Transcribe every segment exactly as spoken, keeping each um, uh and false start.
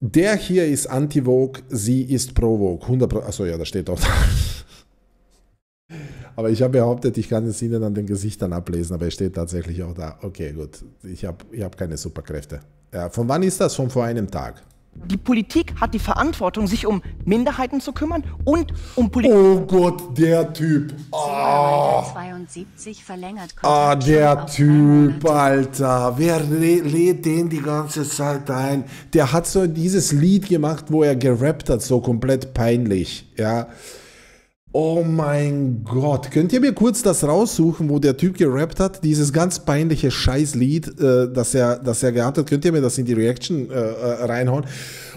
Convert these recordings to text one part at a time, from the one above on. Der hier ist anti-Vogue, sie ist pro-Vogue. hundert Prozent. Achso, ja, da steht auch da. Aber ich habe behauptet, ich kann es Ihnen an den Gesichtern ablesen, aber es steht tatsächlich auch da. Okay, gut. Ich habe ich hab keine Superkräfte. Ja, von wann ist das? Von vor einem Tag. Die Politik hat die Verantwortung, sich um Minderheiten zu kümmern und um Politik. Oh Gott, der Typ. Oh. zweiundsiebzig verlängert. Ah, der Typ, Alter. Wer lädt den die ganze Zeit ein? Der hat so dieses Lied gemacht, wo er gerappt hat, so komplett peinlich. Ja. Oh mein Gott. Könnt ihr mir kurz das raussuchen, wo der Typ gerappt hat? Dieses ganz peinliche Scheißlied, äh, das er, das er gehabt hat. Könnt ihr mir das in die Reaction äh, reinhauen?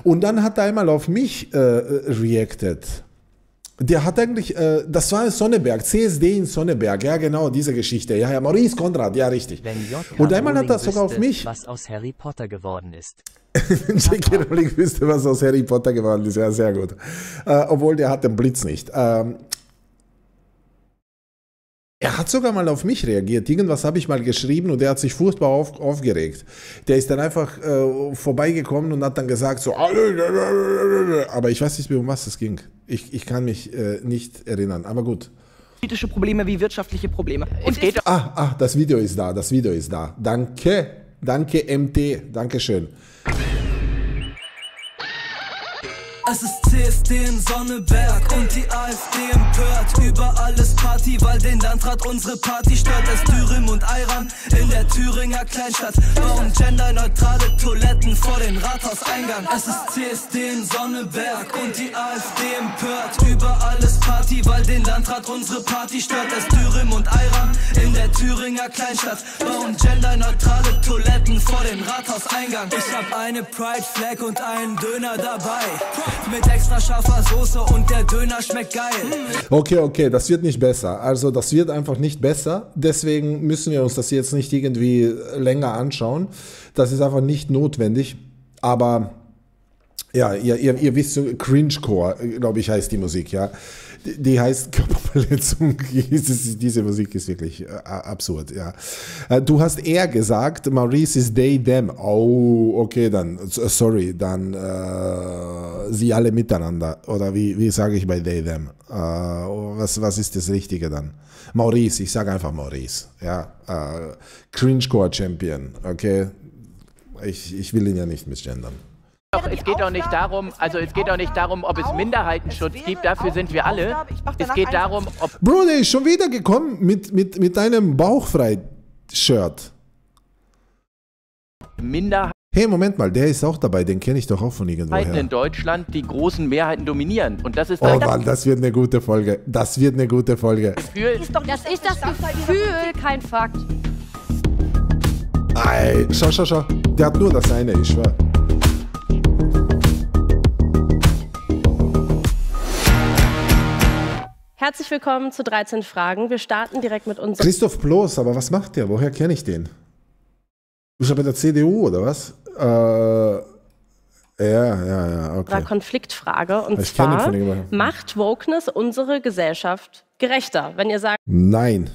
Und dann hat er einmal auf mich äh, reacted. Der hat eigentlich, äh, das war Sonneberg, C S D in Sonneberg, ja genau, diese Geschichte. Ja, ja, Maurice Conrad, ja richtig. Und einmal hat er sogar auf mich... was aus Harry Potter geworden ist. J K. Rowling wüsste, was aus Harry Potter geworden ist, ja, sehr gut. Äh, obwohl, der hat den Blitz nicht. Ähm, er hat sogar mal auf mich reagiert, irgendwas habe ich mal geschrieben und er hat sich furchtbar auf, aufgeregt. Der ist dann einfach äh, vorbeigekommen und hat dann gesagt so, aber ich weiß nicht mehr, um was es ging. Ich, ich kann mich äh, nicht erinnern, aber gut. Politische Probleme wie wirtschaftliche Probleme. Es geht ah, ah, das Video ist da, das Video ist da. Danke. Danke, M T. Dankeschön. Es ist C S D in Sonneberg und die AfD empört über alles Party, weil den Landrat unsere Party stört. Es Dürüm und Ayran in der Thüringer Kleinstadt bauen genderneutrale Toiletten vor den Rathauseingang. Es ist C S D in Sonneberg und die AfD empört über alles Party, weil den Landrat unsere Party stört. Es Dürüm und Ayran in der Thüringer Kleinstadt bauen genderneutrale Toiletten vor den Rathauseingang. Ich hab eine Pride Flag und einen Döner dabei. Mit extra scharfer Soße und der Döner schmeckt geil. Okay, okay, das wird nicht besser. Also das wird einfach nicht besser. Deswegen müssen wir uns das jetzt nicht irgendwie länger anschauen. Das ist einfach nicht notwendig. Aber ja, ihr, ihr, ihr wisst, Cringecore, glaube ich, heißt die Musik, ja. Die, die heißt Körperverletzung. Diese Musik ist wirklich äh, absurd, ja. Äh, du hast eher gesagt, Maurice is they, them. Oh, okay, dann, sorry, dann äh, sie alle miteinander. Oder wie, wie sage ich bei they, them? Äh, was, was ist das Richtige dann? Maurice, ich sage einfach Maurice, ja. Äh, Cringecore-Champion, okay. Ich, ich will ihn ja nicht misgendern. Doch, es geht doch nicht darum, also es geht doch nicht darum, ob es Minderheitenschutz gibt, dafür sind wir alle. Es geht darum, ob... Bro, der ist schon wieder gekommen mit, mit, mit einem Bauchfrei-Shirt. Minderheiten... Hey, Moment mal, der ist auch dabei, den kenne ich doch auch von irgendwoher. ...in Deutschland die großen Mehrheiten dominieren. Und das ist... Oh Mann, das wird eine gute Folge. Das wird eine gute Folge. Das ist das Gefühl, kein Fakt. Ey, schau, schau, schau. Der hat nur das eine, ich schwör. Herzlich willkommen zu dreizehn Fragen. Wir starten direkt mit unserem... Christoph Bloß, aber was macht der? Woher kenne ich den? Ist er bei der C D U oder was? Äh, ja, ja, ja, okay. Konfliktfrage. Und ich zwar, macht Wokeness unsere Gesellschaft gerechter? Wenn ihr sagt... Nein.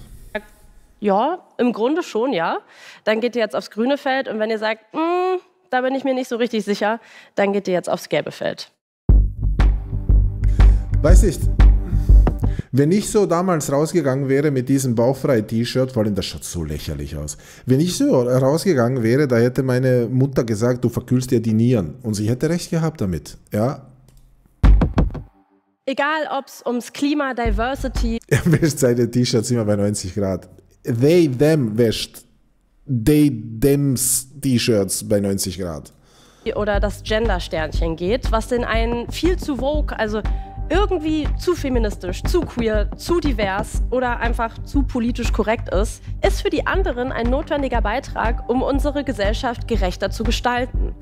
Ja, im Grunde schon, ja. Dann geht ihr jetzt aufs grüne Feld. Und wenn ihr sagt, mh, da bin ich mir nicht so richtig sicher, dann geht ihr jetzt aufs gelbe Feld. Weiß nicht... Wenn ich so damals rausgegangen wäre mit diesem Bauchfrei-T-Shirt, vor allem das schaut so lächerlich aus. Wenn ich so rausgegangen wäre, da hätte meine Mutter gesagt, du verkühlst dir die Nieren. Und sie hätte recht gehabt damit, ja. Egal, ob es ums Klima, Diversity... Er wäscht seine T-Shirts immer bei neunzig Grad. They, them wäscht. They, thems T-Shirts bei neunzig Grad. Oder das Gender-Sternchen geht, was den einen viel zu woke, also... irgendwie zu feministisch, zu queer, zu divers oder einfach zu politisch korrekt ist, ist für die anderen ein notwendiger Beitrag, um unsere Gesellschaft gerechter zu gestalten.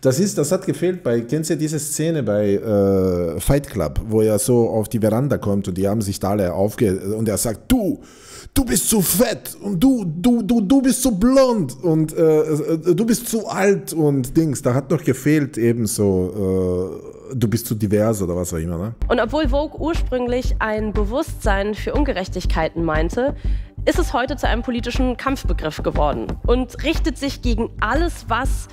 Das ist, das hat gefehlt bei, kennst du diese Szene bei äh, Fight Club, wo er so auf die Veranda kommt und die haben sich da alle aufge... und er sagt, du, du bist zu fett und du, du, du, du bist zu blond und äh, du bist zu alt und Dings, da hat noch gefehlt eben so... Äh, du bist zu divers oder was auch immer, ne? Und obwohl Vogue ursprünglich ein Bewusstsein für Ungerechtigkeiten meinte, ist es heute zu einem politischen Kampfbegriff geworden und richtet sich gegen alles, was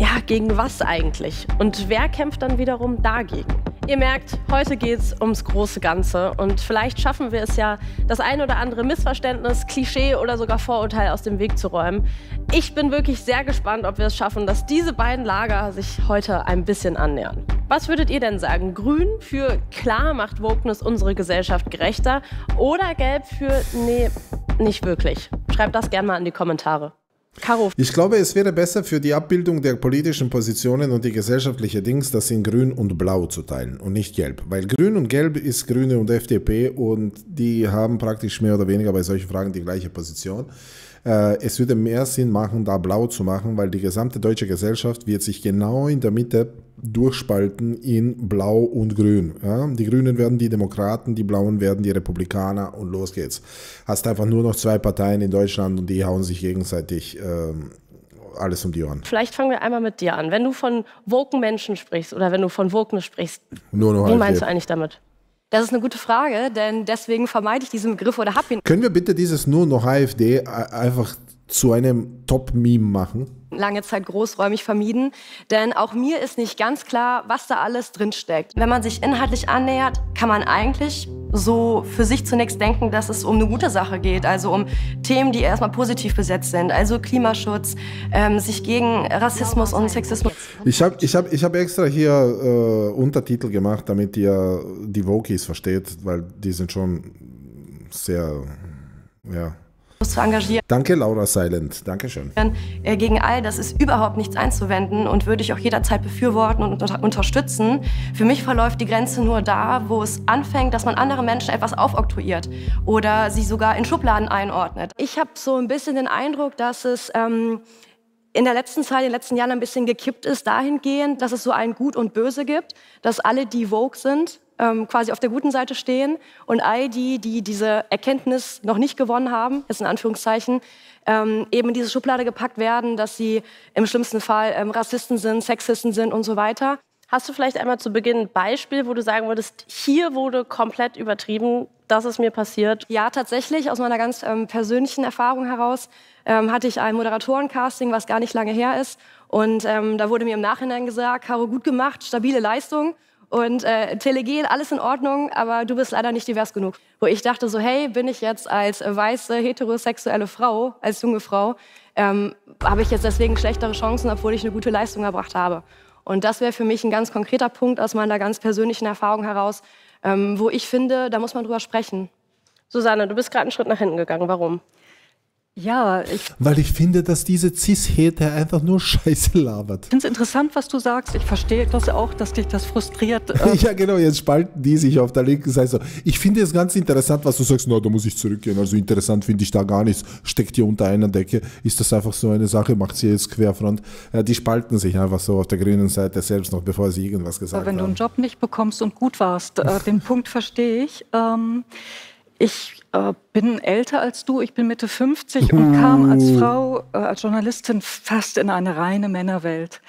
ja, gegen was eigentlich? Und wer kämpft dann wiederum dagegen? Ihr merkt, heute geht es ums große Ganze und vielleicht schaffen wir es ja, das ein oder andere Missverständnis, Klischee oder sogar Vorurteil aus dem Weg zu räumen. Ich bin wirklich sehr gespannt, ob wir es schaffen, dass diese beiden Lager sich heute ein bisschen annähern. Was würdet ihr denn sagen? Grün für klar macht Wokeness unsere Gesellschaft gerechter oder gelb für nee, nicht wirklich? Schreibt das gerne mal in die Kommentare. Caro. Ich glaube, es wäre besser für die Abbildung der politischen Positionen und die gesellschaftliche Dings, das in Grün und Blau zu teilen und nicht Gelb. Weil Grün und Gelb ist Grüne und F D P und die haben praktisch mehr oder weniger bei solchen Fragen die gleiche Position. Es würde mehr Sinn machen, da Blau zu machen, weil die gesamte deutsche Gesellschaft wird sich genau in der Mitte durchspalten in Blau und Grün. Ja, die Grünen werden die Demokraten, die Blauen werden die Republikaner und los geht's. Hast einfach nur noch zwei Parteien in Deutschland und die hauen sich gegenseitig ähm, alles um die Ohren. Vielleicht fangen wir einmal mit dir an. Wenn du von woken Menschen sprichst oder wenn du von Wokeness sprichst, nur noch wie meinst du eigentlich damit? Das ist eine gute Frage, denn deswegen vermeide ich diesen Begriff oder hab ihn. Können wir bitte dieses nur noch AfD einfach zu einem Top-Meme machen? Lange Zeit großräumig vermieden, denn auch mir ist nicht ganz klar, was da alles drinsteckt. Wenn man sich inhaltlich annähert, kann man eigentlich so für sich zunächst denken, dass es um eine gute Sache geht, also um Themen, die erstmal positiv besetzt sind, also Klimaschutz, ähm, sich gegen Rassismus und Sexismus. Ich habe ich hab, ich hab extra hier äh, Untertitel gemacht, damit ihr die Wokis versteht, weil die sind schon sehr, ja... zu engagieren. Danke, Laura Silent. Dankeschön. Gegen all das ist überhaupt nichts einzuwenden und würde ich auch jederzeit befürworten und unter unterstützen. Für mich verläuft die Grenze nur da, wo es anfängt, dass man anderen Menschen etwas aufoktroyiert oder sie sogar in Schubladen einordnet. Ich habe so ein bisschen den Eindruck, dass es ähm, in der letzten Zeit, in den letzten Jahren ein bisschen gekippt ist, dahingehend, dass es so ein Gut und Böse gibt, dass alle, die woke sind, quasi auf der guten Seite stehen und all die, die diese Erkenntnis noch nicht gewonnen haben, jetzt in Anführungszeichen, ähm, eben in diese Schublade gepackt werden, dass sie im schlimmsten Fall ähm, Rassisten sind, Sexisten sind und so weiter. Hast du vielleicht einmal zu Beginn ein Beispiel, wo du sagen würdest, hier wurde komplett übertrieben, das ist mir passiert? Ja, tatsächlich, aus meiner ganz ähm, persönlichen Erfahrung heraus ähm, hatte ich ein Moderatorencasting, was gar nicht lange her ist. Und ähm, da wurde mir im Nachhinein gesagt, Caro, gut gemacht, stabile Leistung. Und äh, Telegel, alles in Ordnung, aber du bist leider nicht divers genug. Wo ich dachte so, hey, bin ich jetzt als weiße, heterosexuelle Frau, als junge Frau, ähm, habe ich jetzt deswegen schlechtere Chancen, obwohl ich eine gute Leistung erbracht habe. Und das wäre für mich ein ganz konkreter Punkt aus meiner ganz persönlichen Erfahrung heraus, ähm, wo ich finde, da muss man drüber sprechen. Susanne, du bist gerade einen Schritt nach hinten gegangen, warum? Ja, ich weil ich finde, dass diese Cis-Hete einfach nur Scheiße labert. Ich finde es interessant, was du sagst. Ich verstehe das auch, dass dich das frustriert. Äh ja, genau, jetzt spalten die sich auf der linken Seite so. Ich finde es ganz interessant, was du sagst. Na, no, da muss ich zurückgehen. Also interessant finde ich da gar nichts. Steckt hier unter einer Decke. Ist das einfach so eine Sache? Macht sie jetzt Querfront? Ja, die spalten sich einfach so auf der grünen Seite selbst noch, bevor sie irgendwas gesagt haben. Wenn du einen Job nicht bekommst und gut warst, äh, den Punkt verstehe ich. Ähm, Ich äh, bin älter als du, ich bin Mitte fünfzig und kam als Frau, äh, als Journalistin fast in eine reine Männerwelt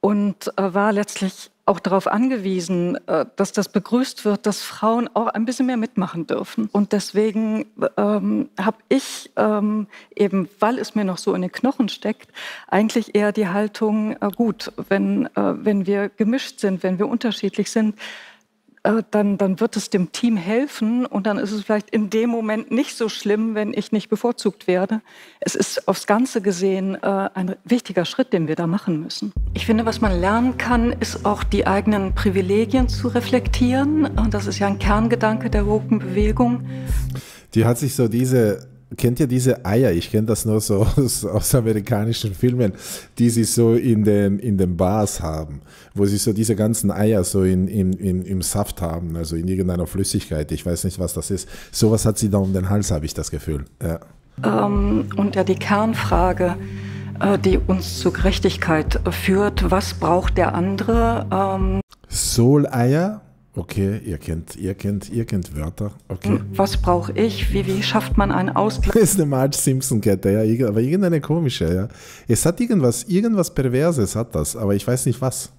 und äh, war letztlich auch darauf angewiesen, äh, dass das begrüßt wird, dass Frauen auch ein bisschen mehr mitmachen dürfen. Und deswegen ähm, habe ich, ähm, eben weil es mir noch so in den Knochen steckt, eigentlich eher die Haltung, äh, gut, wenn, äh, wenn wir gemischt sind, wenn wir unterschiedlich sind, Dann, dann wird es dem Team helfen und dann ist es vielleicht in dem Moment nicht so schlimm, wenn ich nicht bevorzugt werde. Es ist aufs Ganze gesehen äh, ein wichtiger Schritt, den wir da machen müssen. Ich finde, was man lernen kann, ist auch die eigenen Privilegien zu reflektieren. Und das ist ja ein Kerngedanke der Woken-Bewegung. Die hat sich so diese... Kennt ihr diese Eier? Ich kenne das nur so aus, aus amerikanischen Filmen, die sie so in den, in den Bars haben, wo sie so diese ganzen Eier so in, in, in, im Saft haben, also in irgendeiner Flüssigkeit. Ich weiß nicht, was das ist. Sowas hat sie da um den Hals, habe ich das Gefühl. Ja. Ähm, und ja, die Kernfrage, die uns zur Gerechtigkeit führt, was braucht der andere? Ähm Soleier? Okay, ihr kennt, ihr kennt, ihr kennt Wörter. Okay. Was brauche ich? Wie, wie schafft man einen Ausgleich? Das ist eine Marge Simpson-Kette, ja, aber irgendeine komische, ja. Es hat irgendwas, irgendwas Perverses hat das, aber ich weiß nicht was.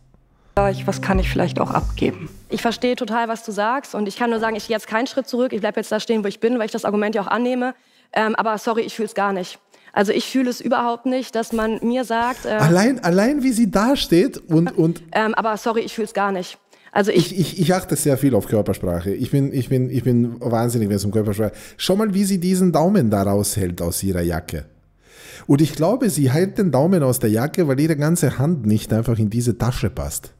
Was kann ich vielleicht auch abgeben? Ich verstehe total, was du sagst und ich kann nur sagen, ich gehe jetzt keinen Schritt zurück, ich bleibe jetzt da stehen, wo ich bin, weil ich das Argument ja auch annehme, ähm, aber sorry, ich fühle es gar nicht. Also ich fühle es überhaupt nicht, dass man mir sagt... Äh, allein, allein wie sie dasteht und... und ähm, aber sorry, ich fühle es gar nicht. Also ich, ich, ich, ich achte sehr viel auf Körpersprache. Ich bin, ich bin, ich bin wahnsinnig, wenn es um Körpersprache geht. Schau mal, wie sie diesen Daumen da raushält aus ihrer Jacke. Und ich glaube, sie hält den Daumen aus der Jacke, weil ihre ganze Hand nicht einfach in diese Tasche passt.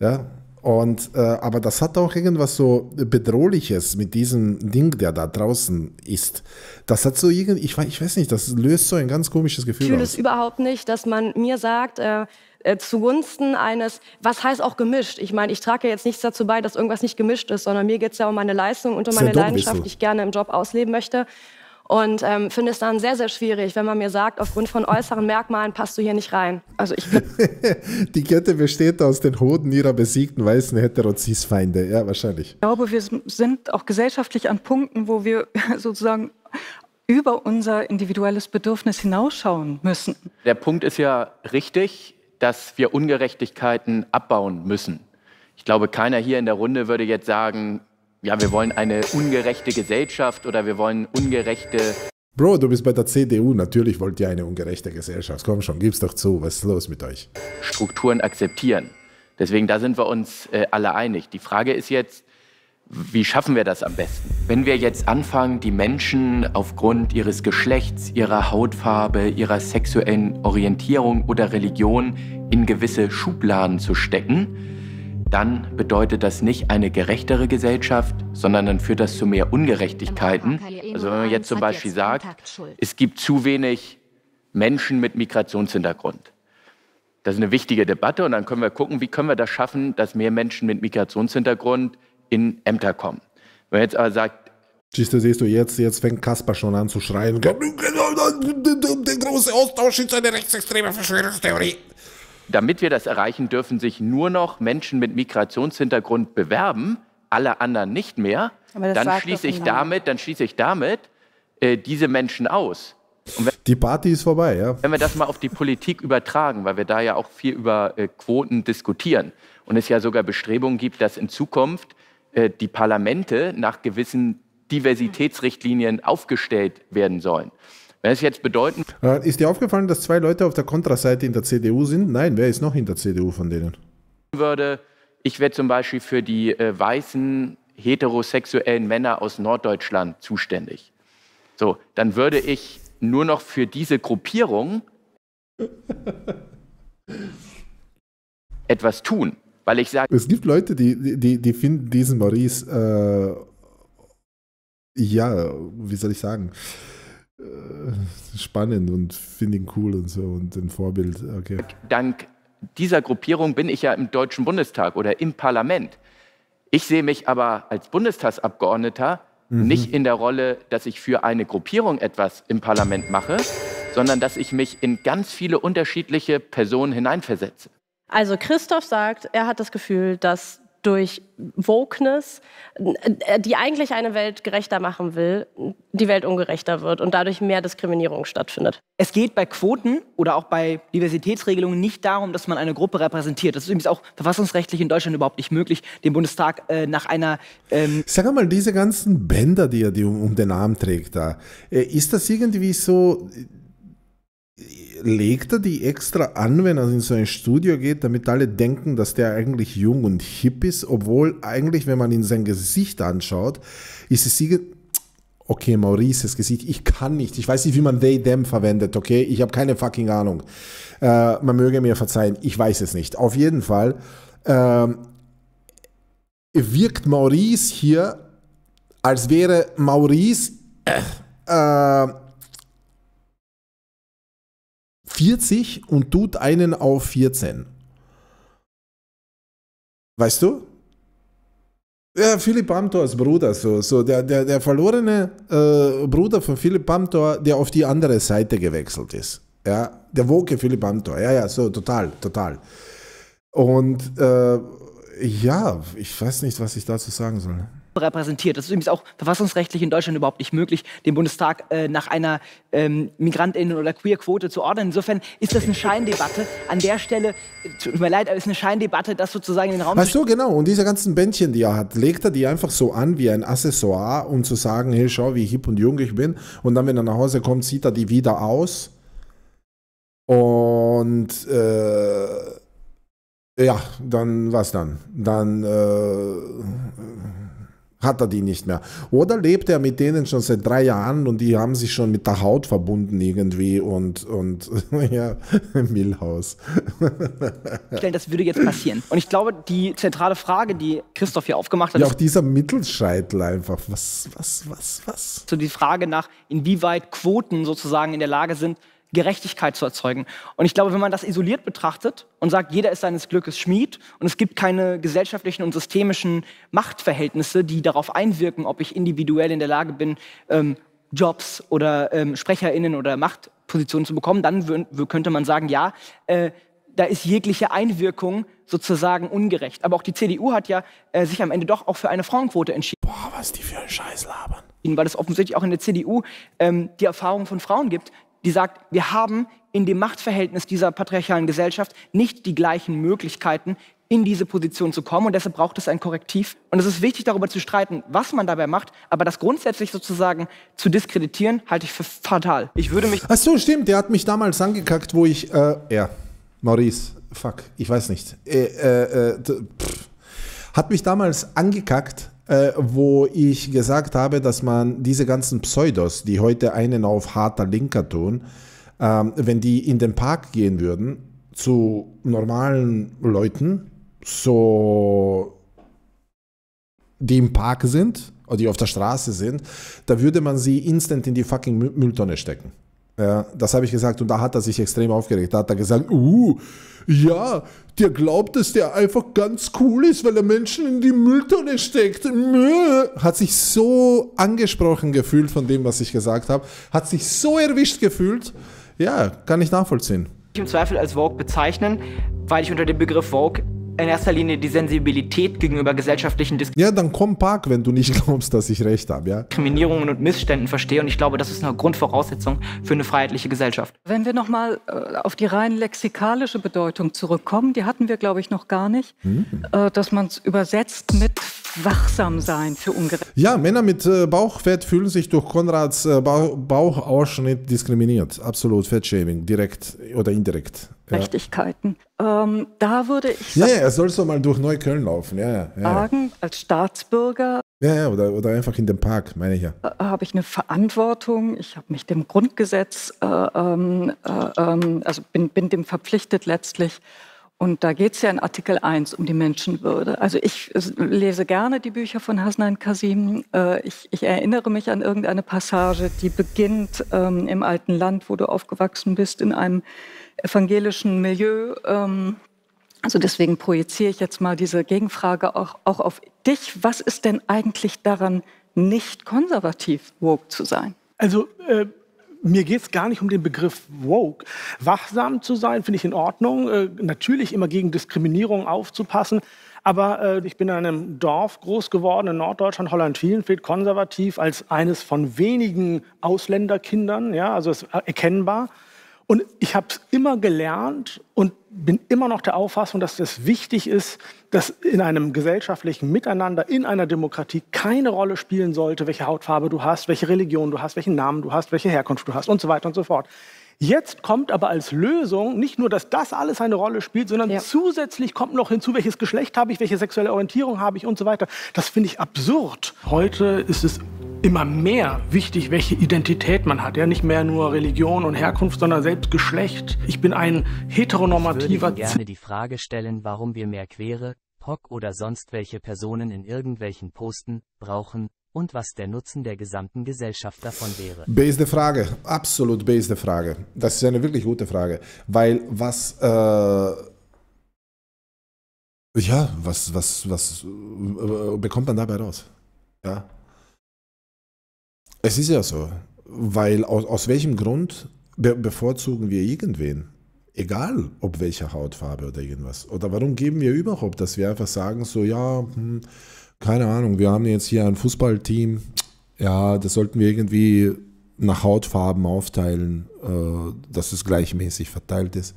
Ja? Und, äh, aber das hat auch irgendwas so Bedrohliches mit diesem Ding, der da draußen ist. Das hat so irgendwie, ich, ich weiß nicht, das löst so ein ganz komisches Gefühl aus. Ich fühle es überhaupt nicht, dass man mir sagt, äh, äh, zugunsten eines, was heißt auch gemischt? Ich meine, ich trage jetzt nichts dazu bei, dass irgendwas nicht gemischt ist, sondern mir geht es ja um meine Leistung und um meine Leidenschaft, die ich gerne im Job ausleben möchte. Und ähm, finde es dann sehr, sehr schwierig, wenn man mir sagt, aufgrund von äußeren Merkmalen passt du hier nicht rein. Also ich die Kette besteht aus den Hoden ihrer besiegten weißen Heterozis-Feinde. Ja, wahrscheinlich. Ich glaube, wir sind auch gesellschaftlich an Punkten, wo wir sozusagen über unser individuelles Bedürfnis hinausschauen müssen. Der Punkt ist ja richtig, dass wir Ungerechtigkeiten abbauen müssen. Ich glaube, keiner hier in der Runde würde jetzt sagen, ja, wir wollen eine ungerechte Gesellschaft oder wir wollen ungerechte... Bro, du bist bei der C D U, natürlich wollt ihr eine ungerechte Gesellschaft. Komm schon, gib's doch zu, was ist los mit euch? Strukturen akzeptieren. Deswegen, da sind wir uns äh, alle einig. Die Frage ist jetzt, wie schaffen wir das am besten? Wenn wir jetzt anfangen, die Menschen aufgrund ihres Geschlechts, ihrer Hautfarbe, ihrer sexuellen Orientierung oder Religion in gewisse Schubladen zu stecken, dann bedeutet das nicht eine gerechtere Gesellschaft, sondern dann führt das zu mehr Ungerechtigkeiten. Also wenn man jetzt zum Beispiel sagt, es gibt zu wenig Menschen mit Migrationshintergrund. Das ist eine wichtige Debatte und dann können wir gucken, wie können wir das schaffen, dass mehr Menschen mit Migrationshintergrund in Ämter kommen. Wenn man jetzt aber sagt, siehst du, siehst du jetzt, jetzt fängt Kasper schon an zu schreien. Der große Austausch ist eine rechtsextreme Verschwörungstheorie. Damit wir das erreichen, dürfen sich nur noch Menschen mit Migrationshintergrund bewerben, alle anderen nicht mehr. Dann schließe ich damit, dann schließe ich damit äh, diese Menschen aus. Und wenn, die Party ist vorbei, ja. Wenn wir das mal auf die Politik übertragen, weil wir da ja auch viel über äh, Quoten diskutieren und es ja sogar Bestrebungen gibt, dass in Zukunft äh, die Parlamente nach gewissen Diversitätsrichtlinien aufgestellt werden sollen. Wenn es jetzt bedeuten... Ist dir aufgefallen, dass zwei Leute auf der Kontraseite in der C D U sind? Nein, wer ist noch in der C D U von denen? Würde, ich wäre zum Beispiel für die äh, weißen, heterosexuellen Männer aus Norddeutschland zuständig. So, dann würde ich nur noch für diese Gruppierung etwas tun, weil ich sage... Es gibt Leute, die, die, die finden diesen Maurice, äh, ja, wie soll ich sagen... spannend und finde ihn cool und so und ein Vorbild. Okay. Dank dieser Gruppierung bin ich ja im Deutschen Bundestag oder im Parlament. Ich sehe mich aber als Bundestagsabgeordneter mhm. nicht in der Rolle, dass ich für eine Gruppierung etwas im Parlament mache, sondern dass ich mich in ganz viele unterschiedliche Personen hineinversetze. Also Christoph sagt, er hat das Gefühl, dass durch Wokeness, die eigentlich eine Welt gerechter machen will, die Welt ungerechter wird und dadurch mehr Diskriminierung stattfindet. Es geht bei Quoten oder auch bei Diversitätsregelungen nicht darum, dass man eine Gruppe repräsentiert. Das ist übrigens auch verfassungsrechtlich in Deutschland überhaupt nicht möglich, den Bundestag äh, nach einer... Ähm Sag mal, diese ganzen Bänder, die er die um, um den Arm trägt, da, äh, ist das irgendwie so... Legt er die extra an, wenn er in so ein Studio geht, damit alle denken, dass der eigentlich jung und hip ist, obwohl eigentlich, wenn man ihn sein Gesicht anschaut, ist es irgendwie... Okay, Maurices Gesicht, ich kann nicht, ich weiß nicht, wie man they, them verwendet, okay? Ich habe keine fucking Ahnung. Äh, man möge mir verzeihen, ich weiß es nicht. Auf jeden Fall äh, wirkt Maurice hier, als wäre Maurice... Äh, vierzig und tut einen auf vierzehn. Weißt du? Ja, Philipp Amthors Bruder, so, so der, der, der verlorene äh, Bruder von Philipp Amthor, der auf die andere Seite gewechselt ist. Ja, der woke Philipp Amthor, ja, ja, so total, total. Und äh, ja, ich weiß nicht, was ich dazu sagen soll. Repräsentiert. Das ist übrigens auch verfassungsrechtlich in Deutschland überhaupt nicht möglich, den Bundestag äh, nach einer ähm, Migrantinnen- oder Queer-Quote zu ordnen. Insofern ist das eine Scheindebatte. An der Stelle, tut mir leid, aber ist eine Scheindebatte, das sozusagen in den Raum... Ach so, genau. Und diese ganzen Bändchen, die er hat, legt er die einfach so an wie ein Accessoire, um zu sagen, hey, schau, wie hip und jung ich bin. Und dann, wenn er nach Hause kommt, sieht er die wieder aus. Und äh, ja, dann was dann? Dann äh, hat er die nicht mehr. Oder lebt er mit denen schon seit drei Jahren und die haben sich schon mit der Haut verbunden irgendwie und, und ja, Milhouse. Das würde jetzt passieren. Und ich glaube, die zentrale Frage, die Christoph hier aufgemacht hat, ja, auch dieser Mittelscheitel einfach. Was, was, was, was? So die Frage nach, inwieweit Quoten sozusagen in der Lage sind, Gerechtigkeit zu erzeugen. Und ich glaube, wenn man das isoliert betrachtet und sagt, jeder ist seines Glückes Schmied und es gibt keine gesellschaftlichen und systemischen Machtverhältnisse, die darauf einwirken, ob ich individuell in der Lage bin, ähm, Jobs oder ähm, SprecherInnen oder Machtpositionen zu bekommen, dann könnte man sagen, ja, äh, da ist jegliche Einwirkung sozusagen ungerecht. Aber auch die C D U hat ja äh, sich am Ende doch auch für eine Frauenquote entschieden. Boah, was die für einen Scheiß labern. Weil es offensichtlich auch in der C D U ähm, die Erfahrung von Frauen gibt, die sagt, wir haben in dem Machtverhältnis dieser patriarchalen Gesellschaft nicht die gleichen Möglichkeiten, in diese Position zu kommen. Und deshalb braucht es ein Korrektiv. Und es ist wichtig, darüber zu streiten, was man dabei macht. Aber das grundsätzlich sozusagen zu diskreditieren, halte ich für fatal. Ich würde mich... Ach so, stimmt. Der hat mich damals angekackt, wo ich... Äh, ja, Maurice, fuck, ich weiß nicht. Äh, äh, äh, pff, hat mich damals angekackt... Äh, wo ich gesagt habe, dass man diese ganzen Pseudos, die heute einen auf harter Linker tun, ähm, wenn die in den Park gehen würden, zu normalen Leuten, so die im Park sind, oder die auf der Straße sind, da würde man sie instant in die fucking Müll Mülltonne stecken. Ja, das habe ich gesagt und da hat er sich extrem aufgeregt. Da hat er gesagt, uh, ja, der glaubt, dass der einfach ganz cool ist, weil er Menschen in die Mülltonne steckt. Hat sich so angesprochen gefühlt von dem, was ich gesagt habe. Hat sich so erwischt gefühlt. Ja, kann ich nachvollziehen. Ich im Zweifel als Vogue bezeichnen, weil ich unter dem Begriff Vogue in erster Linie die Sensibilität gegenüber gesellschaftlichen Diskriminierungen. Ja, dann komm Park, wenn du nicht glaubst, dass ich recht habe, ja. Diskriminierungen und Missständen verstehe und ich glaube, das ist eine Grundvoraussetzung für eine freiheitliche Gesellschaft. Wenn wir nochmal äh, auf die rein lexikalische Bedeutung zurückkommen, die hatten wir, glaube ich, noch gar nicht, mhm. äh, dass man es übersetzt mit wachsam sein für ungerecht. Ja, Männer mit äh, Bauchfett fühlen sich durch Konrads äh, ba Bauchausschnitt diskriminiert. Absolut, Fettshaming, direkt oder indirekt. Ja. Gerechtigkeiten. Ähm, da würde ich ja, ja, er soll so mal durch Neukölln laufen. Ja, ja, ja. Sagen, als Staatsbürger. Ja, ja oder, oder einfach in dem Park, meine ich ja. Äh, habe ich eine Verantwortung, ich habe mich dem Grundgesetz, äh, äh, äh, also bin, bin dem verpflichtet letztlich. Und da geht es ja in Artikel eins um die Menschenwürde. Also ich lese gerne die Bücher von Hasnain Kazim. Ich, ich erinnere mich an irgendeine Passage, die beginnt ähm, im alten Land, wo du aufgewachsen bist, in einem evangelischen Milieu. Ähm, also deswegen projiziere ich jetzt mal diese Gegenfrage auch, auch auf dich. Was ist denn eigentlich daran, nicht konservativ woke zu sein? Also... Äh Mir geht es gar nicht um den Begriff woke. Wachsam zu sein, finde ich in Ordnung. Äh, natürlich immer gegen Diskriminierung aufzupassen. Aber äh, ich bin in einem Dorf groß geworden, in Norddeutschland, Holland-Wielenfeld, konservativ, als eines von wenigen Ausländerkindern. Ja, also ist erkennbar. Und ich habe es immer gelernt und bin immer noch der Auffassung, dass es wichtig ist, dass in einem gesellschaftlichen Miteinander, in einer Demokratie keine Rolle spielen sollte, welche Hautfarbe du hast, welche Religion du hast, welchen Namen du hast, welche Herkunft du hast und so weiter und so fort. Jetzt kommt aber als Lösung nicht nur, dass das alles eine Rolle spielt, sondern ja. zusätzlich kommt noch hinzu, welches Geschlecht habe ich, welche sexuelle Orientierung habe ich und so weiter. Das finde ich absurd. Heute ist es immer mehr wichtig, welche Identität man hat. Ja, nicht mehr nur Religion und Herkunft, sondern selbst Geschlecht. Ich bin ein heteronormativer... Ich würde gerne die Frage stellen, warum wir mehr Queere, P O C oder sonst welche Personen in irgendwelchen Posten brauchen. Und was der Nutzen der gesamten Gesellschaft davon wäre. Beste Frage, absolut beste Frage. Das ist eine wirklich gute Frage, weil was, äh, ja, was, was, was äh, bekommt man dabei raus? Ja, es ist ja so, weil aus, aus welchem Grund be bevorzugen wir irgendwen? Egal, ob welcher Hautfarbe oder irgendwas. Oder warum geben wir überhaupt, dass wir einfach sagen so, ja, hm, keine Ahnung, wir haben jetzt hier ein Fußballteam, ja, das sollten wir irgendwie nach Hautfarben aufteilen, dass es gleichmäßig verteilt ist.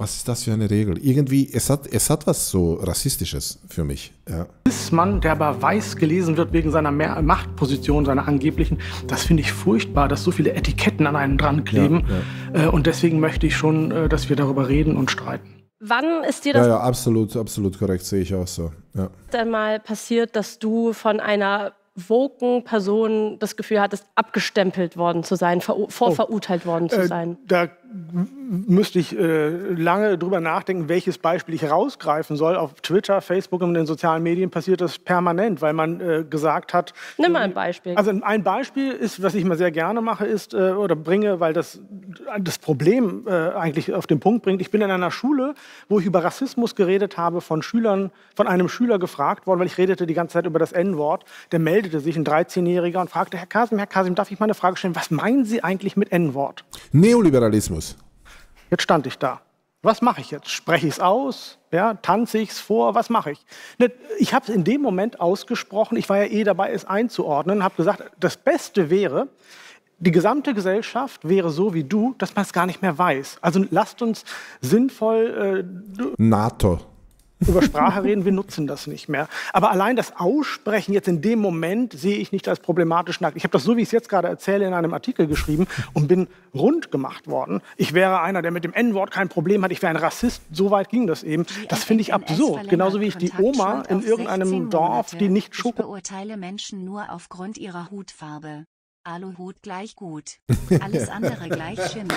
Was ist das für eine Regel? Irgendwie, es hat, es hat was so Rassistisches für mich. Ja. Dieser Mann, der aber weiß gelesen wird wegen seiner Mehr Machtposition, seiner angeblichen, das finde ich furchtbar, dass so viele Etiketten an einem dran kleben. Ja, ja. Und deswegen möchte ich schon, dass wir darüber reden und streiten. Wann ist dir das ja, ja, absolut, absolut korrekt, sehe ich auch so. Ja. Dann mal passiert, dass du von einer woken Person das Gefühl hattest, abgestempelt worden zu sein, vorverurteilt worden zu sein? Äh, da müsste ich äh, lange drüber nachdenken, welches Beispiel ich rausgreifen soll. Auf Twitter, Facebook und in den sozialen Medien passiert das permanent, weil man äh, gesagt hat... Nimm mal ein Beispiel. Also ein Beispiel ist, was ich mal sehr gerne mache, ist äh, oder bringe, weil das das Problem äh, eigentlich auf den Punkt bringt. Ich bin in einer Schule, wo ich über Rassismus geredet habe, von Schülern, von einem Schüler gefragt worden, weil ich redete die ganze Zeit über das N-Wort. Der meldete sich, ein dreizehnjähriger, und fragte: Herr Kazim, Herr Kazim, darf ich mal eine Frage stellen? Was meinen Sie eigentlich mit N-Wort? Neoliberalismus. Jetzt stand ich da. Was mache ich jetzt? Spreche ich es aus? Ja, tanze ich es vor? Was mache ich? Ich habe es in dem Moment ausgesprochen. Ich war ja eh dabei, es einzuordnen. Habe gesagt, das Beste wäre, die gesamte Gesellschaft wäre so wie du, dass man es gar nicht mehr weiß. Also lasst uns sinnvoll äh, NATO. über Sprache reden. Wir nutzen das nicht mehr. Aber allein das Aussprechen jetzt in dem Moment sehe ich nicht als problematisch. Ich habe das, so wie ich es jetzt gerade erzähle, in einem Artikel geschrieben und bin rund gemacht worden. Ich wäre einer, der mit dem N-Wort kein Problem hat. Ich wäre ein Rassist. So weit ging das eben. Das finde ich absurd. Genauso wie ich die Oma in irgendeinem Dorf, die nicht Schoko... Ich beurteile Menschen nur aufgrund ihrer Hutfarbe. Aluhut gleich gut. Alles andere gleich Schimmel.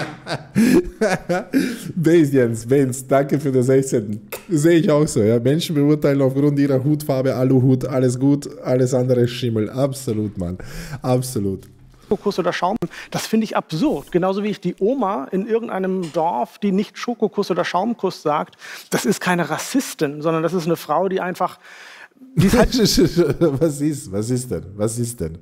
Benz, Jens, Benz, danke für den sechzehnten Sehe ich auch so. Ja. Menschen beurteilen aufgrund ihrer Hutfarbe, Aluhut, alles gut, alles andere Schimmel. Absolut, Mann. Absolut. Schokokuss oder Schaum, das finde ich absurd. Genauso wie ich die Oma in irgendeinem Dorf, die nicht Schokokuss oder Schaumkuss sagt, das ist keine Rassistin, sondern das ist eine Frau, die einfach... Die halt was ist, was ist denn? Was ist denn?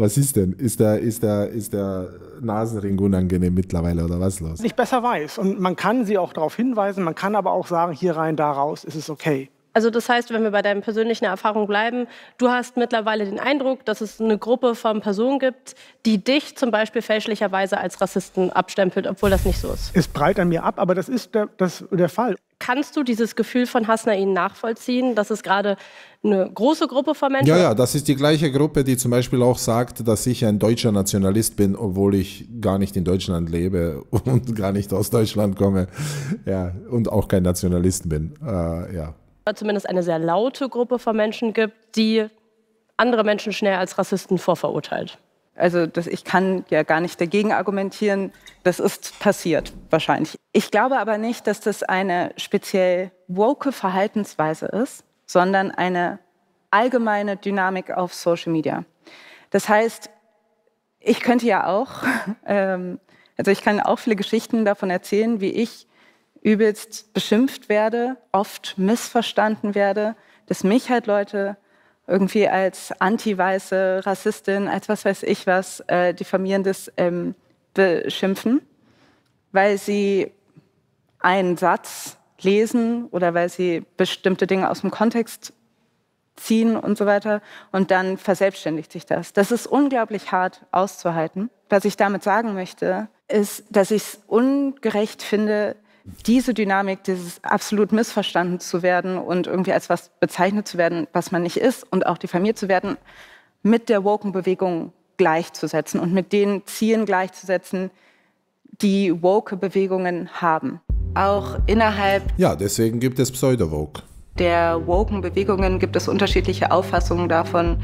Was ist denn? Ist der, ist, der, ist der Nasenring unangenehm mittlerweile oder was los? Ich besser weiß. Und man kann sie auch darauf hinweisen, man kann aber auch sagen, hier rein, da raus, ist es okay. Also das heißt, wenn wir bei deiner persönlichen Erfahrung bleiben, du hast mittlerweile den Eindruck, dass es eine Gruppe von Personen gibt, die dich zum Beispiel fälschlicherweise als Rassisten abstempelt, obwohl das nicht so ist. Es prallt an mir ab, aber das ist der, das, der Fall. Kannst du dieses Gefühl von Hasnain nachvollziehen, dass es gerade eine große Gruppe von Menschen... Ja, ja, das ist die gleiche Gruppe, die zum Beispiel auch sagt, dass ich ein deutscher Nationalist bin, obwohl ich gar nicht in Deutschland lebe und gar nicht aus Deutschland komme, ja, und auch kein Nationalist bin. Äh, ja. Zumindest eine sehr laute Gruppe von Menschen gibt, die andere Menschen schnell als Rassisten vorverurteilt. Also das, ich kann ja gar nicht dagegen argumentieren. Das ist passiert, wahrscheinlich. Ich glaube aber nicht, dass das eine speziell woke Verhaltensweise ist, sondern eine allgemeine Dynamik auf Social Media. Das heißt, ich könnte ja auch, ähm, also ich kann auch viele Geschichten davon erzählen, wie ich übelst beschimpft werde, oft missverstanden werde, dass mich halt Leute irgendwie als anti-weiße Rassistin, als was weiß ich was, äh, diffamierendes ähm, beschimpfen, weil sie einen Satz lesen oder weil sie bestimmte Dinge aus dem Kontext ziehen und so weiter, und dann verselbstständigt sich das. Das ist unglaublich hart auszuhalten. Was ich damit sagen möchte, ist, dass ich es ungerecht finde, diese Dynamik, dieses absolut missverstanden zu werden und irgendwie als was bezeichnet zu werden, was man nicht ist, und auch diffamiert zu werden, mit der Woken-Bewegung gleichzusetzen und mit den Zielen gleichzusetzen, die Woke-Bewegungen haben. Auch innerhalb... Ja, deswegen gibt es Pseudo-Woke. ...der Woken-Bewegungen gibt es unterschiedliche Auffassungen davon,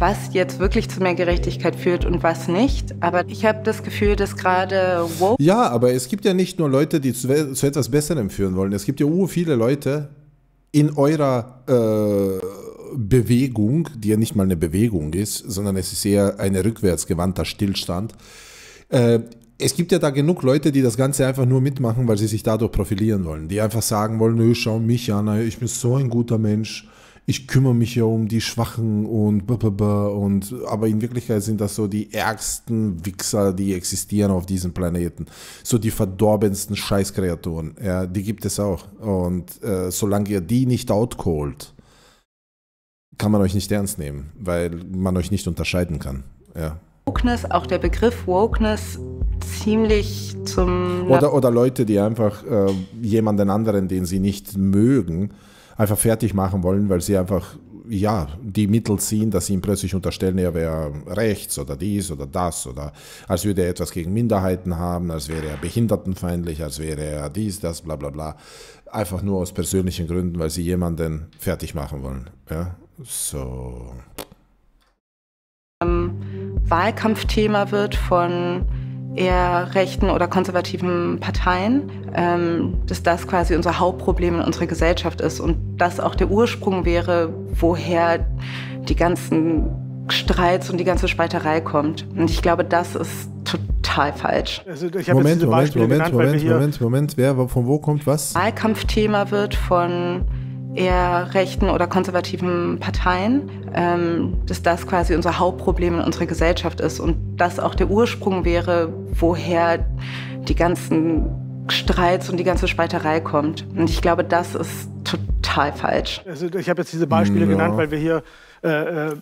was jetzt wirklich zu mehr Gerechtigkeit führt und was nicht. Aber ich habe das Gefühl, dass gerade... Ja, aber es gibt ja nicht nur Leute, die zu, zu etwas Besserem führen wollen. Es gibt ja ur viele Leute in eurer äh, Bewegung, die ja nicht mal eine Bewegung ist, sondern es ist eher ein rückwärtsgewandter Stillstand. Äh, es gibt ja da genug Leute, die das Ganze einfach nur mitmachen, weil sie sich dadurch profilieren wollen. Die einfach sagen wollen, nö, schau mich an, ich bin so ein guter Mensch. Ich kümmere mich ja um die Schwachen und blablabla und, aber in Wirklichkeit sind das so die ärgsten Wichser, die existieren auf diesem Planeten. So die verdorbensten Scheißkreaturen, ja, die gibt es auch. Und äh, solange ihr die nicht outcallt, kann man euch nicht ernst nehmen, weil man euch nicht unterscheiden kann. Ja. Wokeness, auch der Begriff Wokeness ziemlich zum... Oder, oder Leute, die einfach äh, jemanden anderen, den sie nicht mögen, einfach fertig machen wollen, weil sie einfach ja, die Mittel ziehen, dass sie ihm plötzlich unterstellen, er wäre rechts oder dies oder das oder als würde er etwas gegen Minderheiten haben, als wäre er behindertenfeindlich, als wäre er dies, das, bla bla bla. Einfach nur aus persönlichen Gründen, weil sie jemanden fertig machen wollen. Ja? So. Wahlkampfthema wird von eher rechten oder konservativen Parteien, ähm, dass das quasi unser Hauptproblem in unserer Gesellschaft ist und das auch der Ursprung wäre, woher die ganzen Streits und die ganze Spalterei kommt. Und ich glaube, das ist total falsch. Also ich habe Moment, jetzt Moment, Moment, genannt, Moment, Moment, Moment, Moment, wer, von wo kommt was? Wahlkampfthema wird von eher rechten oder konservativen Parteien, ähm, dass das quasi unser Hauptproblem in unserer Gesellschaft ist und das auch der Ursprung wäre, woher die ganzen Streits und die ganze Spalterei kommt. Und ich glaube, das ist total falsch. Also ich habe jetzt diese Beispiele ja. genannt, weil wir hier äh, äh,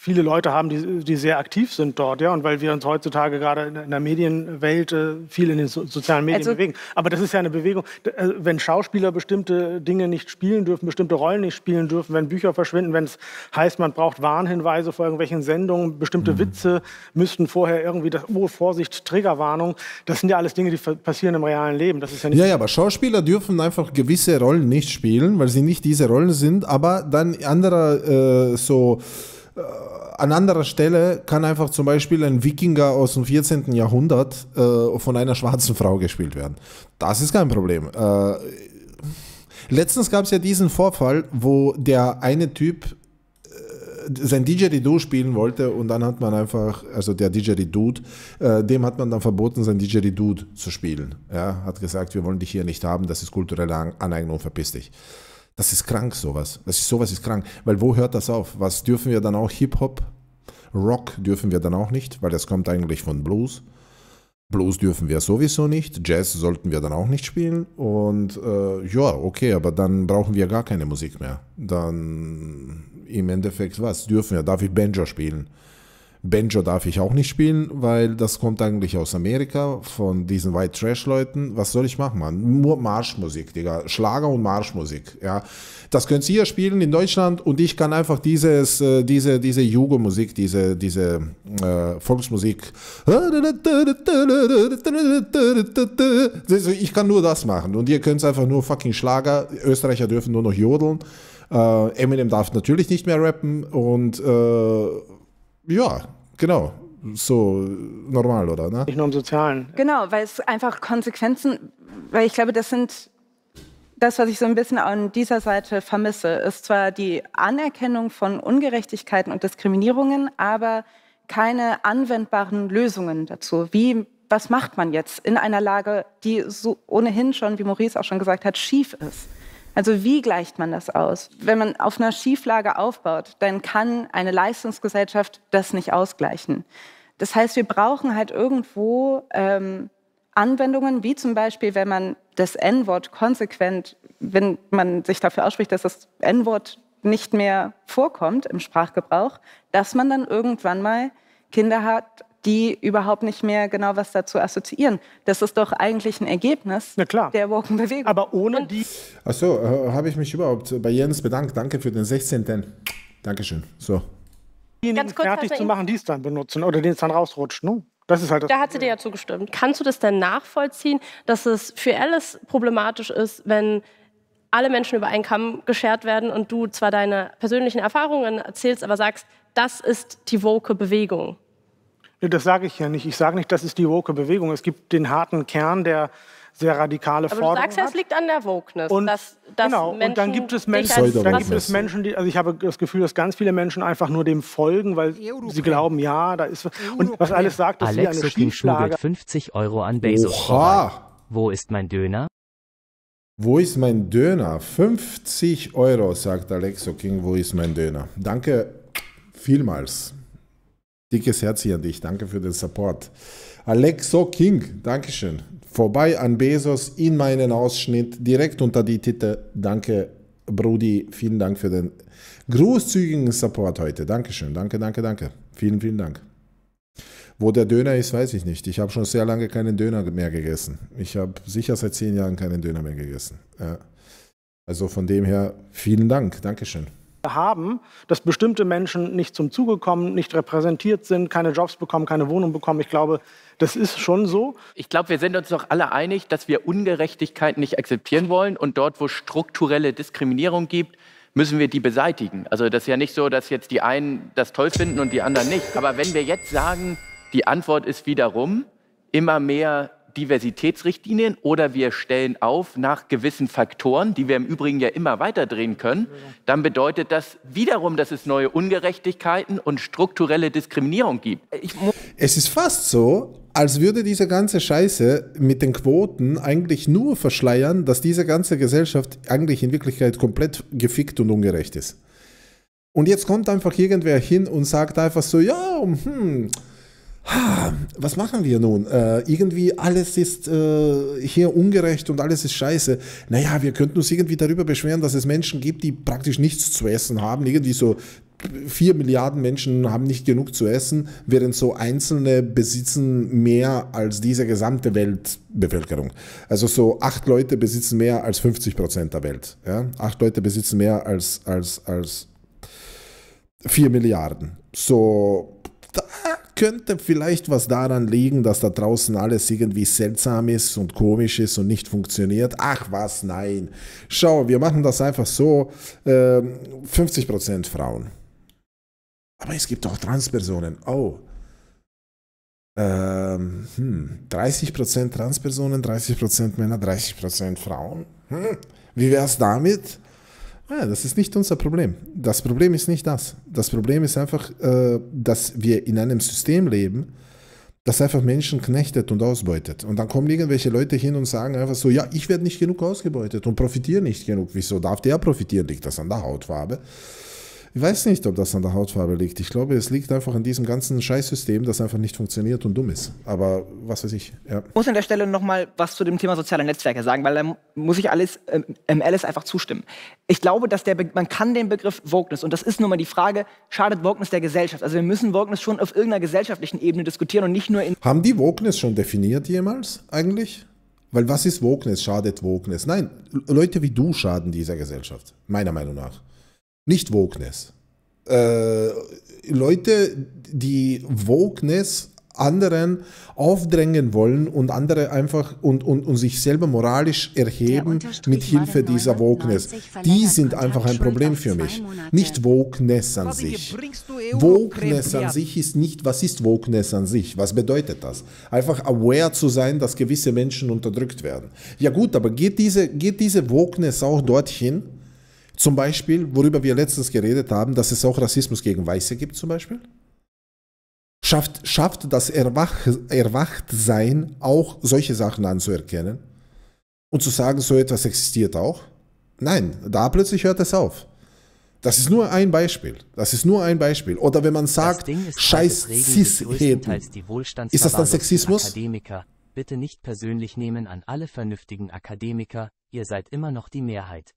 viele Leute haben, die, die sehr aktiv sind dort, ja, und weil wir uns heutzutage gerade in der Medienwelt äh, viel in den so sozialen Medien also, bewegen. Aber das ist ja eine Bewegung, wenn Schauspieler bestimmte Dinge nicht spielen dürfen, bestimmte Rollen nicht spielen dürfen, wenn Bücher verschwinden, wenn es heißt, man braucht Warnhinweise vor irgendwelchen Sendungen, bestimmte mhm. Witze müssten vorher irgendwie, das, oh, Vorsicht, Triggerwarnung, das sind ja alles Dinge, die passieren im realen Leben. Das ist ja, nicht ja, ja, aber Schauspieler dürfen einfach gewisse Rollen nicht spielen, weil sie nicht diese Rollen sind, aber dann anderer äh, so äh, an anderer Stelle kann einfach zum Beispiel ein Wikinger aus dem vierzehnten Jahrhundert äh, von einer schwarzen Frau gespielt werden. Das ist kein Problem. Äh, letztens gab es ja diesen Vorfall, wo der eine Typ sein Didgeridoo spielen wollte und dann hat man einfach, also der Didgeridoo, äh, dem hat man dann verboten, sein Didgeridoo zu spielen. Ja, hat gesagt, wir wollen dich hier nicht haben, das ist kulturelle An- Aneignung, verpiss dich. Das ist krank, sowas. Das ist, sowas ist krank. Weil wo hört das auf? Was dürfen wir dann auch? Hip-Hop? Rock dürfen wir dann auch nicht, weil das kommt eigentlich von Blues. Blues dürfen wir sowieso nicht. Jazz sollten wir dann auch nicht spielen. Und äh, ja, okay, aber dann brauchen wir gar keine Musik mehr. Dann im Endeffekt was? Dürfen wir? Darf ich Banjo spielen? Banjo darf ich auch nicht spielen, weil das kommt eigentlich aus Amerika, von diesen White Trash-Leuten. Was soll ich machen, Mann? Nur Marschmusik, Digga. Schlager und Marschmusik, ja. Das könnt ihr spielen in Deutschland und ich kann einfach dieses, äh, diese, diese Jugo-Musik, diese, diese äh, Volksmusik. Ich kann nur das machen und ihr könnt einfach nur fucking Schlager. Österreicher dürfen nur noch jodeln. Äh, Eminem darf natürlich nicht mehr rappen und äh, ja, genau. So normal, oder? Ne? Nicht nur im Sozialen. Genau, weil es einfach Konsequenzen, weil ich glaube, das sind das, was ich so ein bisschen an dieser Seite vermisse, ist zwar die Anerkennung von Ungerechtigkeiten und Diskriminierungen, aber keine anwendbaren Lösungen dazu. Wie, was macht man jetzt in einer Lage, die so ohnehin schon, wie Maurice auch schon gesagt hat, schief ist? Also wie gleicht man das aus? Wenn man auf einer Schieflage aufbaut, dann kann eine Leistungsgesellschaft das nicht ausgleichen. Das heißt, wir brauchen halt irgendwo ähm, Anwendungen, wie zum Beispiel, wenn man das N-Wort konsequent, wenn man sich dafür ausspricht, dass das N-Wort nicht mehr vorkommt im Sprachgebrauch, dass man dann irgendwann mal Kinder hat, die überhaupt nicht mehr genau was dazu assoziieren. Das ist doch eigentlich ein Ergebnis der Woken-Bewegung. Aber ohne die... Achso, äh, habe ich mich überhaupt bei Jens bedankt. Danke für den sechzehnten Dankeschön. So. Diejenigen fertig zu machen, die es dann benutzen oder denen es dann rausrutscht, ne? Das ist halt das da hat sie dir ja zugestimmt. Kannst du das denn nachvollziehen, dass es für Alice problematisch ist, wenn alle Menschen über einen Kamm geschert werden und du zwar deine persönlichen Erfahrungen erzählst, aber sagst, das ist die Woke-Bewegung? Das sage ich ja nicht. Ich sage nicht, das ist die woke Bewegung. Es gibt den harten Kern, der sehr radikale Forderungen hat. Aber du sagst ja, es liegt an der Wokeness. Und, dass, dass genau, Menschen, und dann gibt es Menschen, dann gibt es Menschen die, also ich habe das Gefühl, dass ganz viele Menschen einfach nur dem folgen, weil Euroclean. Sie glauben, ja, da ist was. Und was alles sagt, dass Alex hier eine Schieflage. fünfzig Euro an Bezos. Oha. Wo ist mein Döner? Wo ist mein Döner? fünfzig Euro, sagt Alexo King, wo ist mein Döner? Danke vielmals. Dickes Herz hier an dich. Danke für den Support. Alexo King, Dankeschön. Vorbei an Bezos in meinen Ausschnitt, direkt unter die Titel. Danke, Brudi. Vielen Dank für den großzügigen Support heute. Dankeschön. Danke, danke, danke. Vielen, vielen Dank. Wo der Döner ist, weiß ich nicht. Ich habe schon sehr lange keinen Döner mehr gegessen. Ich habe sicher seit zehn Jahren keinen Döner mehr gegessen. Ja. Also von dem her, vielen Dank. Dankeschön. Haben, dass bestimmte Menschen nicht zum Zuge kommen, nicht repräsentiert sind, keine Jobs bekommen, keine Wohnung bekommen. Ich glaube, das ist schon so. Ich glaube, wir sind uns doch alle einig, dass wir Ungerechtigkeiten nicht akzeptieren wollen. Und dort, wo strukturelle Diskriminierung gibt, müssen wir die beseitigen. Also das ist ja nicht so, dass jetzt die einen das toll finden und die anderen nicht. Aber wenn wir jetzt sagen, die Antwort ist wiederum immer mehr Diversitätsrichtlinien oder wir stellen auf nach gewissen Faktoren, die wir im Übrigen ja immer weiter drehen können, dann bedeutet das wiederum, dass es neue Ungerechtigkeiten und strukturelle Diskriminierung gibt. Ich es ist fast so, als würde diese ganze Scheiße mit den Quoten eigentlich nur verschleiern, dass diese ganze Gesellschaft eigentlich in Wirklichkeit komplett gefickt und ungerecht ist. Und jetzt kommt einfach irgendwer hin und sagt einfach so, ja, hm, Ha, was machen wir nun? Äh, irgendwie alles ist äh, hier ungerecht und alles ist scheiße. Naja, wir könnten uns irgendwie darüber beschweren, dass es Menschen gibt, die praktisch nichts zu essen haben. Irgendwie so vier Milliarden Menschen haben nicht genug zu essen, während so Einzelne besitzen mehr als diese gesamte Weltbevölkerung. Also so acht Leute besitzen mehr als fünfzig Prozent der Welt. Ja? Acht Leute besitzen mehr als, als, als vier Milliarden. So... Da könnte vielleicht was daran liegen, dass da draußen alles irgendwie seltsam ist und komisch ist und nicht funktioniert. Ach was, nein. Schau, wir machen das einfach so, äh, fünfzig Prozent Frauen. Aber es gibt auch Transpersonen. Oh, ähm, hm. dreißig Prozent Transpersonen, dreißig Prozent Männer, dreißig Prozent Frauen. Hm. Wie wär's damit? Ja, das ist nicht unser Problem. Das Problem ist nicht das. Das Problem ist einfach, äh, dass wir in einem System leben, das einfach Menschen knechtet und ausbeutet. Und dann kommen irgendwelche Leute hin und sagen einfach so, ja, ich werde nicht genug ausgebeutet und profitiere nicht genug. Wieso darf der profitieren? Liegt das an der Hautfarbe? Ich weiß nicht, ob das an der Hautfarbe liegt. Ich glaube, es liegt einfach an diesem ganzen Scheißsystem, das einfach nicht funktioniert und dumm ist. Aber was weiß ich. Ja. Ich muss an der Stelle noch mal was zu dem Thema soziale Netzwerke sagen, weil da muss ich alles, ähm, Alice einfach zustimmen. Ich glaube, dass der Be man kann den Begriff Wokeness, und das ist nun mal die Frage, schadet Wokeness der Gesellschaft? Also wir müssen Wokeness schon auf irgendeiner gesellschaftlichen Ebene diskutieren und nicht nur in... Haben die Wokeness schon definiert jemals eigentlich? Weil was ist Wokeness? Schadet Wokeness? Nein, Leute wie du schaden dieser Gesellschaft, meiner Meinung nach. Nicht Wokeness. Äh, Leute, die Wokeness anderen aufdrängen wollen und andere einfach und, und, und sich selber moralisch erheben mit Hilfe dieser Wokeness. Die sind einfach ein Problem für mich. Nicht Wokeness an sich. Wokeness an sich ist nicht, was ist Wokeness an sich? Was bedeutet das? Einfach aware zu sein, dass gewisse Menschen unterdrückt werden. Ja gut, aber geht diese, geht diese Wokeness auch dorthin? Zum Beispiel, worüber wir letztens geredet haben, dass es auch Rassismus gegen Weiße gibt zum Beispiel. Schafft, schafft das Erwach, Erwachtsein auch solche Sachen anzuerkennen und zu sagen, so etwas existiert auch? Nein, da plötzlich hört es auf. Das ist nur ein Beispiel. Das ist nur ein Beispiel. Oder wenn man sagt, scheiß Cis-Heden, ist das dann Sexismus? Akademiker. Bitte nicht persönlich nehmen an alle vernünftigen Akademiker, ihr seid immer noch die Mehrheit.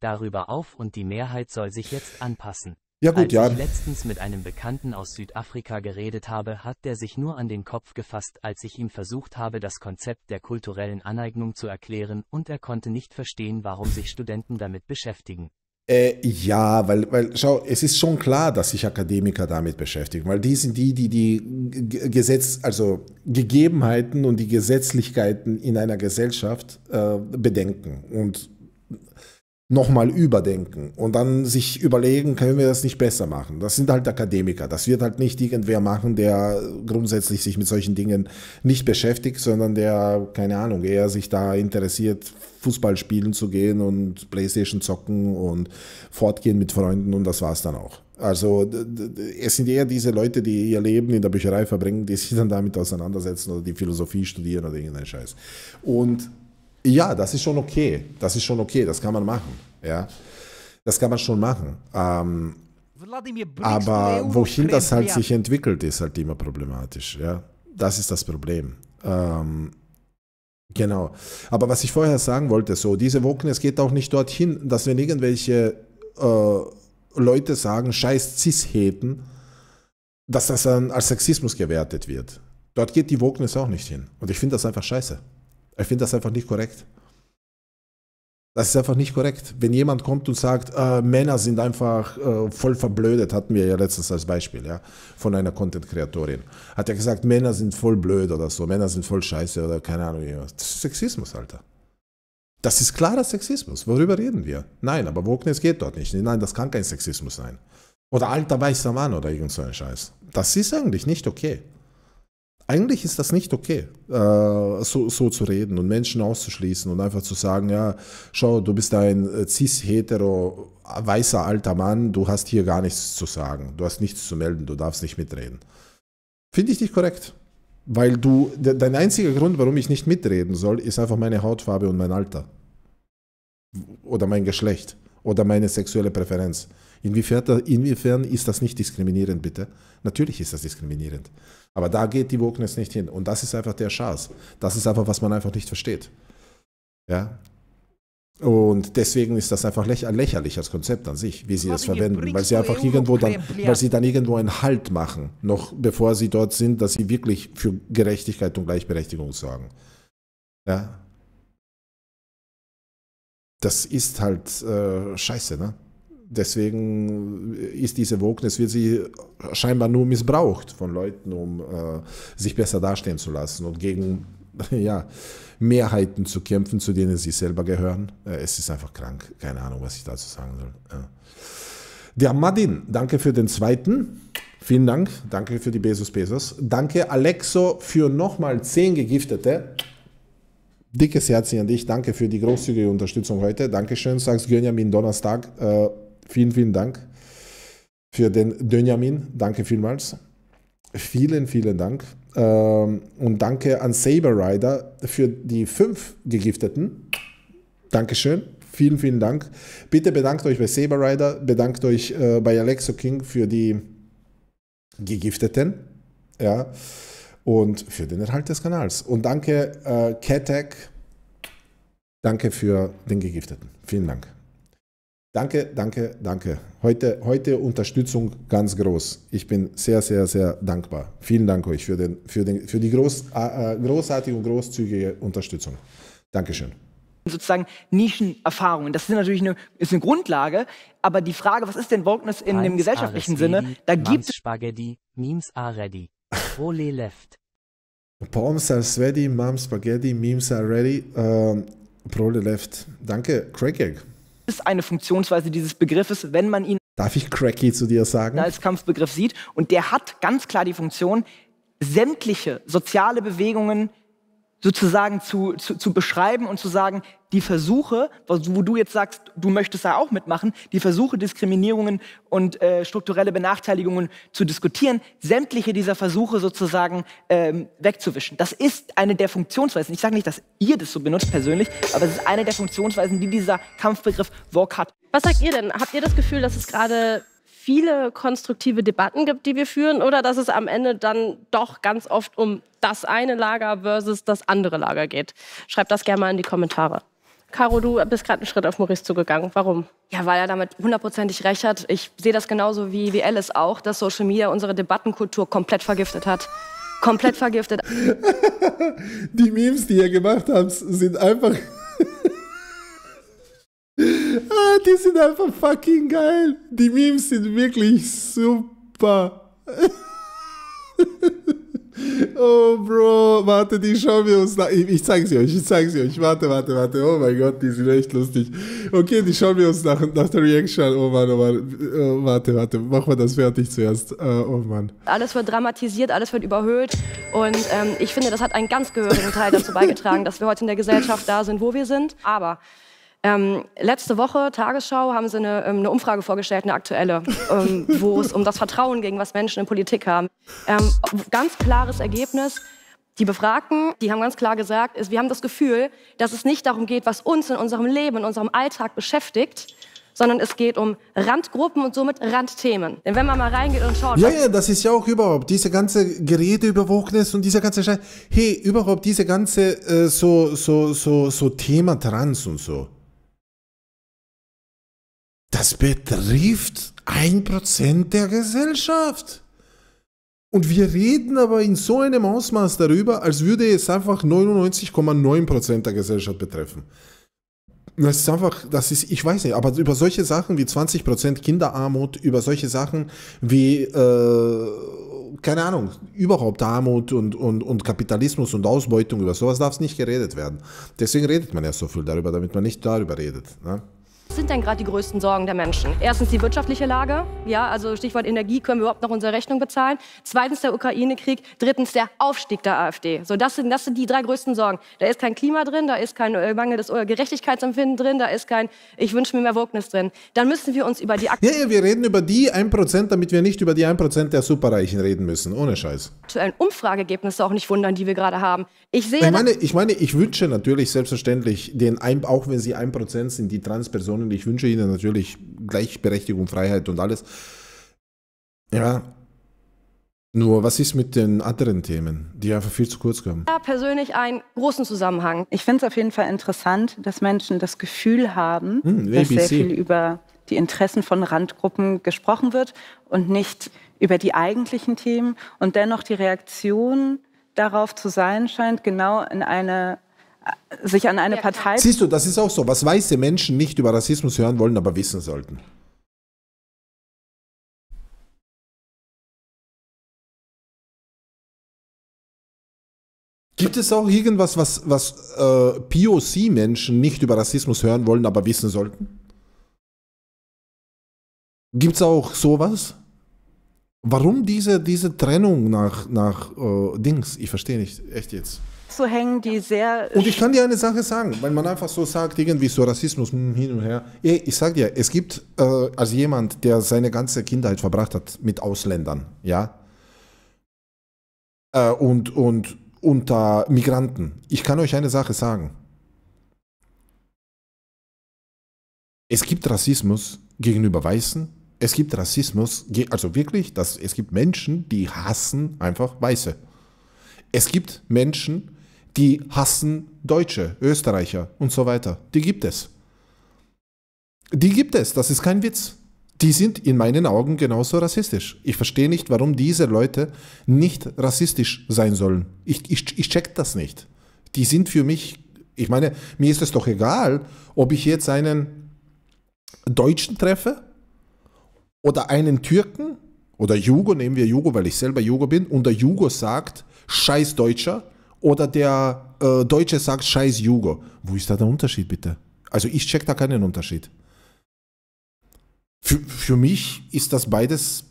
Darüber auf und die Mehrheit soll sich jetzt anpassen. Ja gut, Als ja. ich letztens mit einem Bekannten aus Südafrika geredet habe, hat der sich nur an den Kopf gefasst, als ich ihm versucht habe, das Konzept der kulturellen Aneignung zu erklären, und er konnte nicht verstehen, warum sich Studenten damit beschäftigen. Äh, ja, weil, weil, schau, es ist schon klar, dass sich Akademiker damit beschäftigen, weil die sind die, die die Gesetz, also Gegebenheiten und die Gesetzlichkeiten in einer Gesellschaft äh, bedenken und nochmal überdenken und dann sich überlegen, können wir das nicht besser machen. Das sind halt Akademiker. Das wird halt nicht irgendwer machen, der grundsätzlich sich mit solchen Dingen nicht beschäftigt, sondern der, keine Ahnung, eher sich da interessiert, Fußball spielen zu gehen und Playstation zocken und fortgehen mit Freunden, und das war's dann auch. Also es sind eher diese Leute, die ihr Leben in der Bücherei verbringen, die sich dann damit auseinandersetzen oder die Philosophie studieren oder irgendeinen Scheiß. Und ja, das ist schon okay. Das ist schon okay. Das kann man machen. Ja, das kann man schon machen. Ähm, aber wohin das halt sich entwickelt, ist halt immer problematisch. Ja, das ist das Problem. Ähm, genau. Aber was ich vorher sagen wollte, so diese Wokeness geht auch nicht dorthin, dass wenn irgendwelche äh, Leute sagen, scheiß Cis-Heten, dass das dann als Sexismus gewertet wird. Dort geht die Wokeness auch nicht hin. Und ich finde das einfach scheiße. Ich finde das einfach nicht korrekt. Das ist einfach nicht korrekt. Wenn jemand kommt und sagt, äh, Männer sind einfach äh, voll verblödet, hatten wir ja letztens als Beispiel, ja, von einer Content-Kreatorin. Hat ja gesagt, Männer sind voll blöd oder so, Männer sind voll scheiße oder keine Ahnung. Das ist Sexismus, Alter. Das ist klarer Sexismus. Worüber reden wir? Nein, aber Wokeness geht dort nicht. Nein, das kann kein Sexismus sein. Oder alter weißer Mann oder irgend so ein Scheiß. Das ist eigentlich nicht okay. Eigentlich ist das nicht okay, so, so zu reden und Menschen auszuschließen und einfach zu sagen, ja, schau, du bist ein cis-hetero, weißer, alter Mann, du hast hier gar nichts zu sagen, du hast nichts zu melden, du darfst nicht mitreden. Finde ich nicht korrekt, weil du, dein einziger Grund, warum ich nicht mitreden soll, ist einfach meine Hautfarbe und mein Alter. Oder mein Geschlecht. Oder meine sexuelle Präferenz. Inwiefern, inwiefern ist das nicht diskriminierend, bitte? Natürlich ist das diskriminierend. Aber da geht die Wokeness nicht hin. Und das ist einfach der Schatz. Das ist einfach, was man einfach nicht versteht. Ja? Und deswegen ist das einfach lächerlich als Konzept an sich, wie sie das verwenden. Weil sie einfach irgendwo dann, weil sie dann irgendwo einen Halt machen, noch bevor sie dort sind, dass sie wirklich für Gerechtigkeit und Gleichberechtigung sorgen. Ja? Das ist halt äh, scheiße, ne? Deswegen ist diese Wokeness, wird sie scheinbar nur missbraucht von Leuten, um äh, sich besser dastehen zu lassen und gegen ja, Mehrheiten zu kämpfen, zu denen sie selber gehören. Äh, es ist einfach krank. Keine Ahnung, was ich dazu sagen soll. Ja. Der Madin, danke für den zweiten. Vielen Dank. Danke für die Bezos Bezos. Danke Alexo für nochmal zehn Gegiftete. Dickes Herzchen an dich, danke für die großzügige Unterstützung heute. Dankeschön, sagst Gönjamin Donnerstag. Äh, vielen, vielen Dank für den Dönjamin. Danke vielmals. Vielen, vielen Dank. Ähm, und danke an Saber Rider für die fünf Gegifteten. Dankeschön. Vielen, vielen Dank. Bitte bedankt euch bei Saber Rider, bedankt euch äh, bei Alexo King für die Gegifteten. Ja. Und für den Erhalt des Kanals. Und danke, äh, Ketek. Danke für den Gegifteten. Vielen Dank. Danke, danke, danke. Heute, heute Unterstützung ganz groß. Ich bin sehr, sehr, sehr dankbar. Vielen Dank euch für, den, für, den, für die groß, äh, großartige und großzügige Unterstützung. Dankeschön. Sozusagen Nischenerfahrungen. Das ist natürlich eine, ist eine Grundlage, aber die Frage, was ist denn Wokeness in dem gesellschaftlichen Sinne? Da gibt es Spaghetti, Memes are ready. Ole left. Palms are sweaty, Mom Spaghetti, Memes are ready. Uh, Prole left. Danke, Crackegg. Das ist eine Funktionsweise dieses Begriffes, wenn man ihn. Darf ich Cracky zu dir sagen? Als Kampfbegriff sieht. Und der hat ganz klar die Funktion, sämtliche soziale Bewegungen sozusagen zu, zu, zu beschreiben und zu sagen, die Versuche, wo du jetzt sagst, du möchtest da auch mitmachen, die Versuche, Diskriminierungen und äh, strukturelle Benachteiligungen zu diskutieren, sämtliche dieser Versuche sozusagen ähm, wegzuwischen. Das ist eine der Funktionsweisen. Ich sage nicht, dass ihr das so benutzt persönlich, aber es ist eine der Funktionsweisen, die dieser Kampfbegriff Woke hat. Was sagt ihr denn? Habt ihr das Gefühl, dass es gerade viele konstruktive Debatten gibt, die wir führen, oder dass es am Ende dann doch ganz oft um das eine Lager versus das andere Lager geht? Schreibt das gerne mal in die Kommentare. Caro, du bist gerade einen Schritt auf Maurice zugegangen. Warum? Ja, weil er damit hundertprozentig recht hat. Ich sehe das genauso wie, wie Alice auch, dass Social Media unsere Debattenkultur komplett vergiftet hat. Komplett vergiftet. Die Memes, die ihr gemacht habt, sind einfach... Ah, die sind einfach fucking geil. Die Memes sind wirklich super. Oh, Bro, warte, die schauen wir uns nach. Ich, ich zeige sie euch, ich zeige sie euch. Warte, warte, warte. Oh mein Gott, die sind echt lustig. Okay, die schauen wir uns nach, nach der Reaction. Oh Mann, oh Mann. Oh, warte, warte. Machen wir das fertig zuerst. Oh Mann. Alles wird dramatisiert, alles wird überhöht. Und ähm, ich finde, das hat einen ganz gehörigen Teil dazu beigetragen, dass wir heute in der Gesellschaft da sind, wo wir sind. Aber... Ähm, letzte Woche, Tagesschau, haben sie eine, eine Umfrage vorgestellt, eine aktuelle, ähm, wo es um das Vertrauen ging, was Menschen in Politik haben. Ähm, ganz klares Ergebnis. Die Befragten, die haben ganz klar gesagt, ist, wir haben das Gefühl, dass es nicht darum geht, was uns in unserem Leben, in unserem Alltag beschäftigt, sondern es geht um Randgruppen und somit Randthemen. Denn wenn man mal reingeht und schaut... Ja, ja, das ist ja auch überhaupt diese ganze Gerede über Wokeness und dieser ganze Scheiß. Hey, überhaupt diese ganze äh, so, so, so, so Thema Trans und so. Das betrifft ein Prozent der Gesellschaft. Und wir reden aber in so einem Ausmaß darüber, als würde es einfach neunundneunzig Komma neun Prozent der Gesellschaft betreffen. Das ist einfach, das ist, ich weiß nicht, aber über solche Sachen wie zwanzig Prozent Kinderarmut, über solche Sachen wie, äh, keine Ahnung, überhaupt Armut und, und, und Kapitalismus und Ausbeutung, über sowas darf es nicht geredet werden. Deswegen redet man ja so viel darüber, damit man nicht darüber redet, ne? Was sind denn gerade die größten Sorgen der Menschen? Erstens die wirtschaftliche Lage, ja, also Stichwort Energie, können wir überhaupt noch unsere Rechnung bezahlen? Zweitens der Ukraine-Krieg, drittens der Aufstieg der AfD. So, das sind, das sind die drei größten Sorgen. Da ist kein Klima drin, da ist kein Mangel des Gerechtigkeitsempfinden drin, da ist kein ich wünsche mir mehr Wognis drin. Dann müssen wir uns über die... Ak ja, ja, wir reden über die ein Prozent, damit wir nicht über die ein Prozent der Superreichen reden müssen, ohne Scheiß. Aktuellen Umfrageergebnisse auch nicht wundern, die wir gerade haben. Ich sehe... Ich meine, ich, meine, ich wünsche natürlich selbstverständlich, den ein, auch wenn sie ein Prozent sind, die Transpersonen, ich wünsche ihnen natürlich Gleichberechtigung, Freiheit und alles. Ja. Nur, was ist mit den anderen Themen, die einfach viel zu kurz kommen? Ja, persönlich einen großen Zusammenhang. Ich finde es auf jeden Fall interessant, dass Menschen das Gefühl haben, hm, dass sehr viel über die Interessen von Randgruppen gesprochen wird und nicht über die eigentlichen Themen. Und dennoch die Reaktion darauf zu sein scheint, genau in eine... sich an eine Partei... Siehst du, das ist auch so, was weiße Menschen nicht über Rassismus hören wollen, aber wissen sollten. Gibt es auch irgendwas, was, was äh, P O C-Menschen nicht über Rassismus hören wollen, aber wissen sollten? Gibt es auch sowas? Warum diese, diese Trennung nach, nach äh, Dings? Ich verstehe nicht, echt jetzt. Zu hängen, die sehr... Und ich kann dir eine Sache sagen, weil man einfach so sagt, irgendwie so Rassismus hin und her. Ich sag dir, es gibt äh, als jemand, der seine ganze Kindheit verbracht hat mit Ausländern, ja, äh, und, und unter Migranten. Ich kann euch eine Sache sagen. Es gibt Rassismus gegenüber Weißen. Es gibt Rassismus, also wirklich, dass es gibt Menschen, die hassen einfach Weiße. Es gibt Menschen, die hassen Deutsche, Österreicher und so weiter. Die gibt es. Die gibt es, das ist kein Witz. Die sind in meinen Augen genauso rassistisch. Ich verstehe nicht, warum diese Leute nicht rassistisch sein sollen. Ich, ich, ich check das nicht. Die sind für mich, ich meine, mir ist es doch egal, ob ich jetzt einen Deutschen treffe oder einen Türken oder Jugo, nehmen wir Jugo, weil ich selber Jugo bin, und der Jugo sagt, scheiß Deutscher, oder der äh, Deutsche sagt scheiß Jugo. Wo ist da der Unterschied, bitte? Also ich check da keinen Unterschied. Für, für mich ist das beides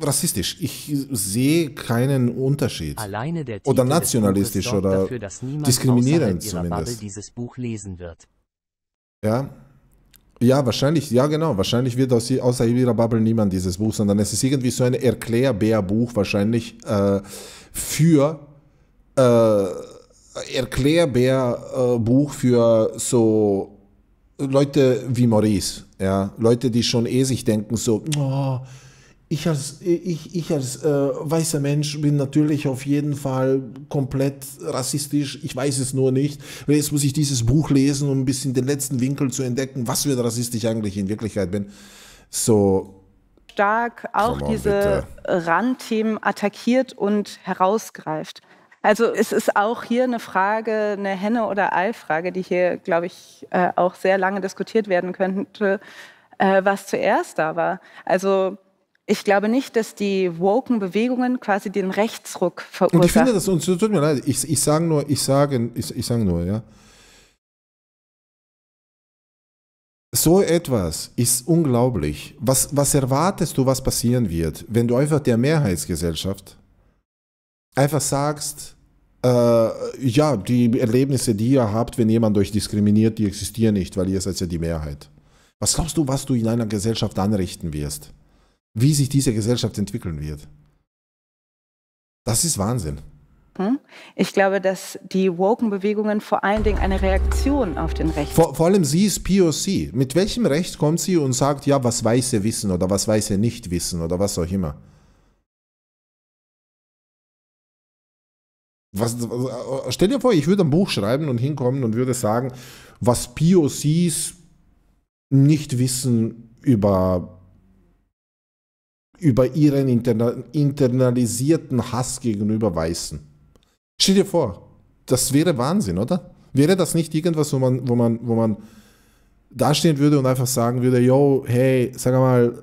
rassistisch. Ich sehe keinen Unterschied. Alleine der Titel oder nationalistisch des Buches sorgt dafür, dass niemand diskriminierend außerhalb ihrer zumindest Bubble dieses Buch lesen wird. Ja. Ja, wahrscheinlich, ja genau, wahrscheinlich wird aus, außer ihrer Bubble niemand dieses Buch, sondern es ist irgendwie so ein Erklärbär-Buch wahrscheinlich äh, für äh, Erklärbär-Buch für so Leute wie Maurice, ja, Leute, die schon eh sich denken so, oh, ich als, ich, ich als äh, weißer Mensch bin natürlich auf jeden Fall komplett rassistisch, ich weiß es nur nicht. Jetzt muss ich dieses Buch lesen, um ein bisschen den letzten Winkel zu entdecken, was für rassistisch eigentlich in Wirklichkeit bin. So stark auch on, diese bitte. Randthemen attackiert und herausgreift. Also es ist auch hier eine Frage, eine Henne- oder Ei-Frage, die hier, glaube ich, äh, auch sehr lange diskutiert werden könnte, äh, was zuerst da war. Also... Ich glaube nicht, dass die woken Bewegungen quasi den Rechtsruck verursachen. Und ich finde das, und tut mir leid, ich, ich sage nur, ich sage, ich, ich sage nur, ja. So etwas ist unglaublich. Was, was erwartest du, was passieren wird, wenn du einfach der Mehrheitsgesellschaft einfach sagst, äh, ja, die Erlebnisse, die ihr habt, wenn jemand euch diskriminiert, die existieren nicht, weil ihr seid ja die Mehrheit. Was glaubst du, was du in einer Gesellschaft anrichten wirst? Wie sich diese Gesellschaft entwickeln wird. Das ist Wahnsinn. Ich glaube, dass die Woken-Bewegungen vor allen Dingen eine Reaktion auf den Recht... Vor, vor allem sie ist P O C. Mit welchem Recht kommt sie und sagt, ja, was Weiße wissen oder was Weiße nicht wissen oder was auch immer? Was, stell dir vor, ich würde ein Buch schreiben und hinkommen und würde sagen, was P O Cs nicht wissen über... über ihren interna internalisierten Hass gegenüber Weißen. Stell dir vor, das wäre Wahnsinn, oder? Wäre das nicht irgendwas, wo man, wo man, wo man dastehen würde und einfach sagen würde, yo, hey, sag mal,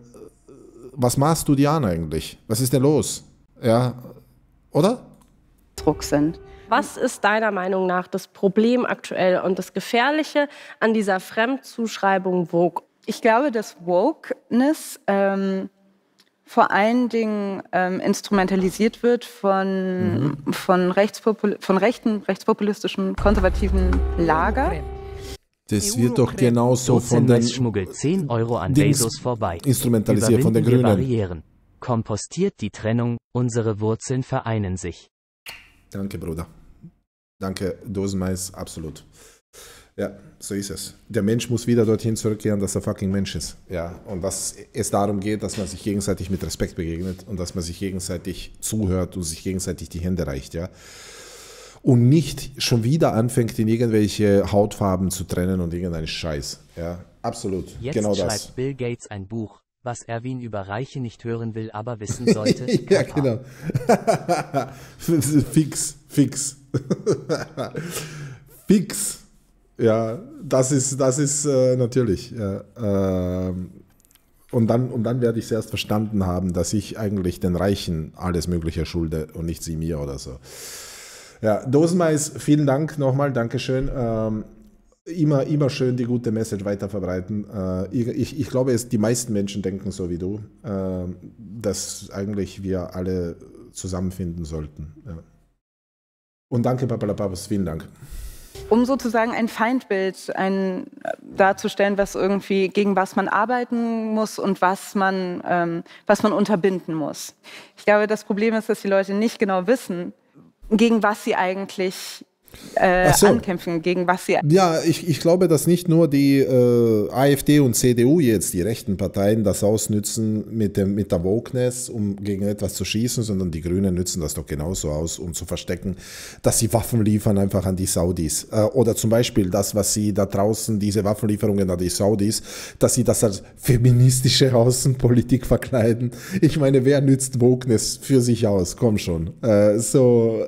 was machst du dir an eigentlich? Was ist denn los? Ja, oder? Druck sind. Was ist deiner Meinung nach das Problem aktuell und das Gefährliche an dieser Fremdzuschreibung Woke? Ich glaube, dass Wokeness ähm, vor allen Dingen ähm, instrumentalisiert wird von, mhm. von, Rechtspopul von rechten, rechtspopulistischen, konservativen Lager. Das wird doch genauso von den zehn Euro an Bezos vorbei. Instrumentalisiert von den Grünen. Barrieren. Kompostiert die Trennung, unsere Wurzeln vereinen sich. Danke, Bruder. Danke, Dosenmais, absolut. Ja, so ist es. Der Mensch muss wieder dorthin zurückkehren, dass er fucking Mensch ist. Ja, und dass es darum geht, dass man sich gegenseitig mit Respekt begegnet und dass man sich gegenseitig zuhört und sich gegenseitig die Hände reicht, ja. Und nicht schon wieder anfängt, in irgendwelche Hautfarben zu trennen und irgendeinen Scheiß. Ja, absolut. Jetzt genau schreibt das. Bill Gates ein Buch, was Erwin über Reiche nicht hören will, aber wissen sollte. Ja, genau. Fix, fix. Fix. Ja, das ist, das ist äh, natürlich. Ja, äh, und dann, und dann werde ich es erst verstanden haben, dass ich eigentlich den Reichen alles Mögliche schulde und nicht sie mir oder so. Ja, Dosenmais, vielen Dank nochmal, Dankeschön. Ähm, immer, immer schön die gute Message weiterverbreiten. Äh, ich, ich glaube, es, die meisten Menschen denken so wie du, äh, dass eigentlich wir alle zusammenfinden sollten. Ja. Und danke, Papalapapus, vielen Dank. Um sozusagen ein Feindbild ein, darzustellen, was irgendwie, gegen was man arbeiten muss und was man, ähm, was man unterbinden muss. Ich glaube, das Problem ist, dass die Leute nicht genau wissen, gegen was sie eigentlich äh, so. ankämpfen, gegen was sie... Ja, ich, ich glaube, dass nicht nur die äh, AfD und C D U jetzt, die rechten Parteien, das ausnützen mit, dem, mit der Wokeness, um gegen etwas zu schießen, sondern die Grünen nützen das doch genauso aus, um zu verstecken, dass sie Waffen liefern einfach an die Saudis. Äh, oder zum Beispiel das, was sie da draußen, diese Waffenlieferungen an die Saudis, dass sie das als feministische Außenpolitik verkleiden. Ich meine, wer nützt Wokeness für sich aus? Komm schon. Äh, so...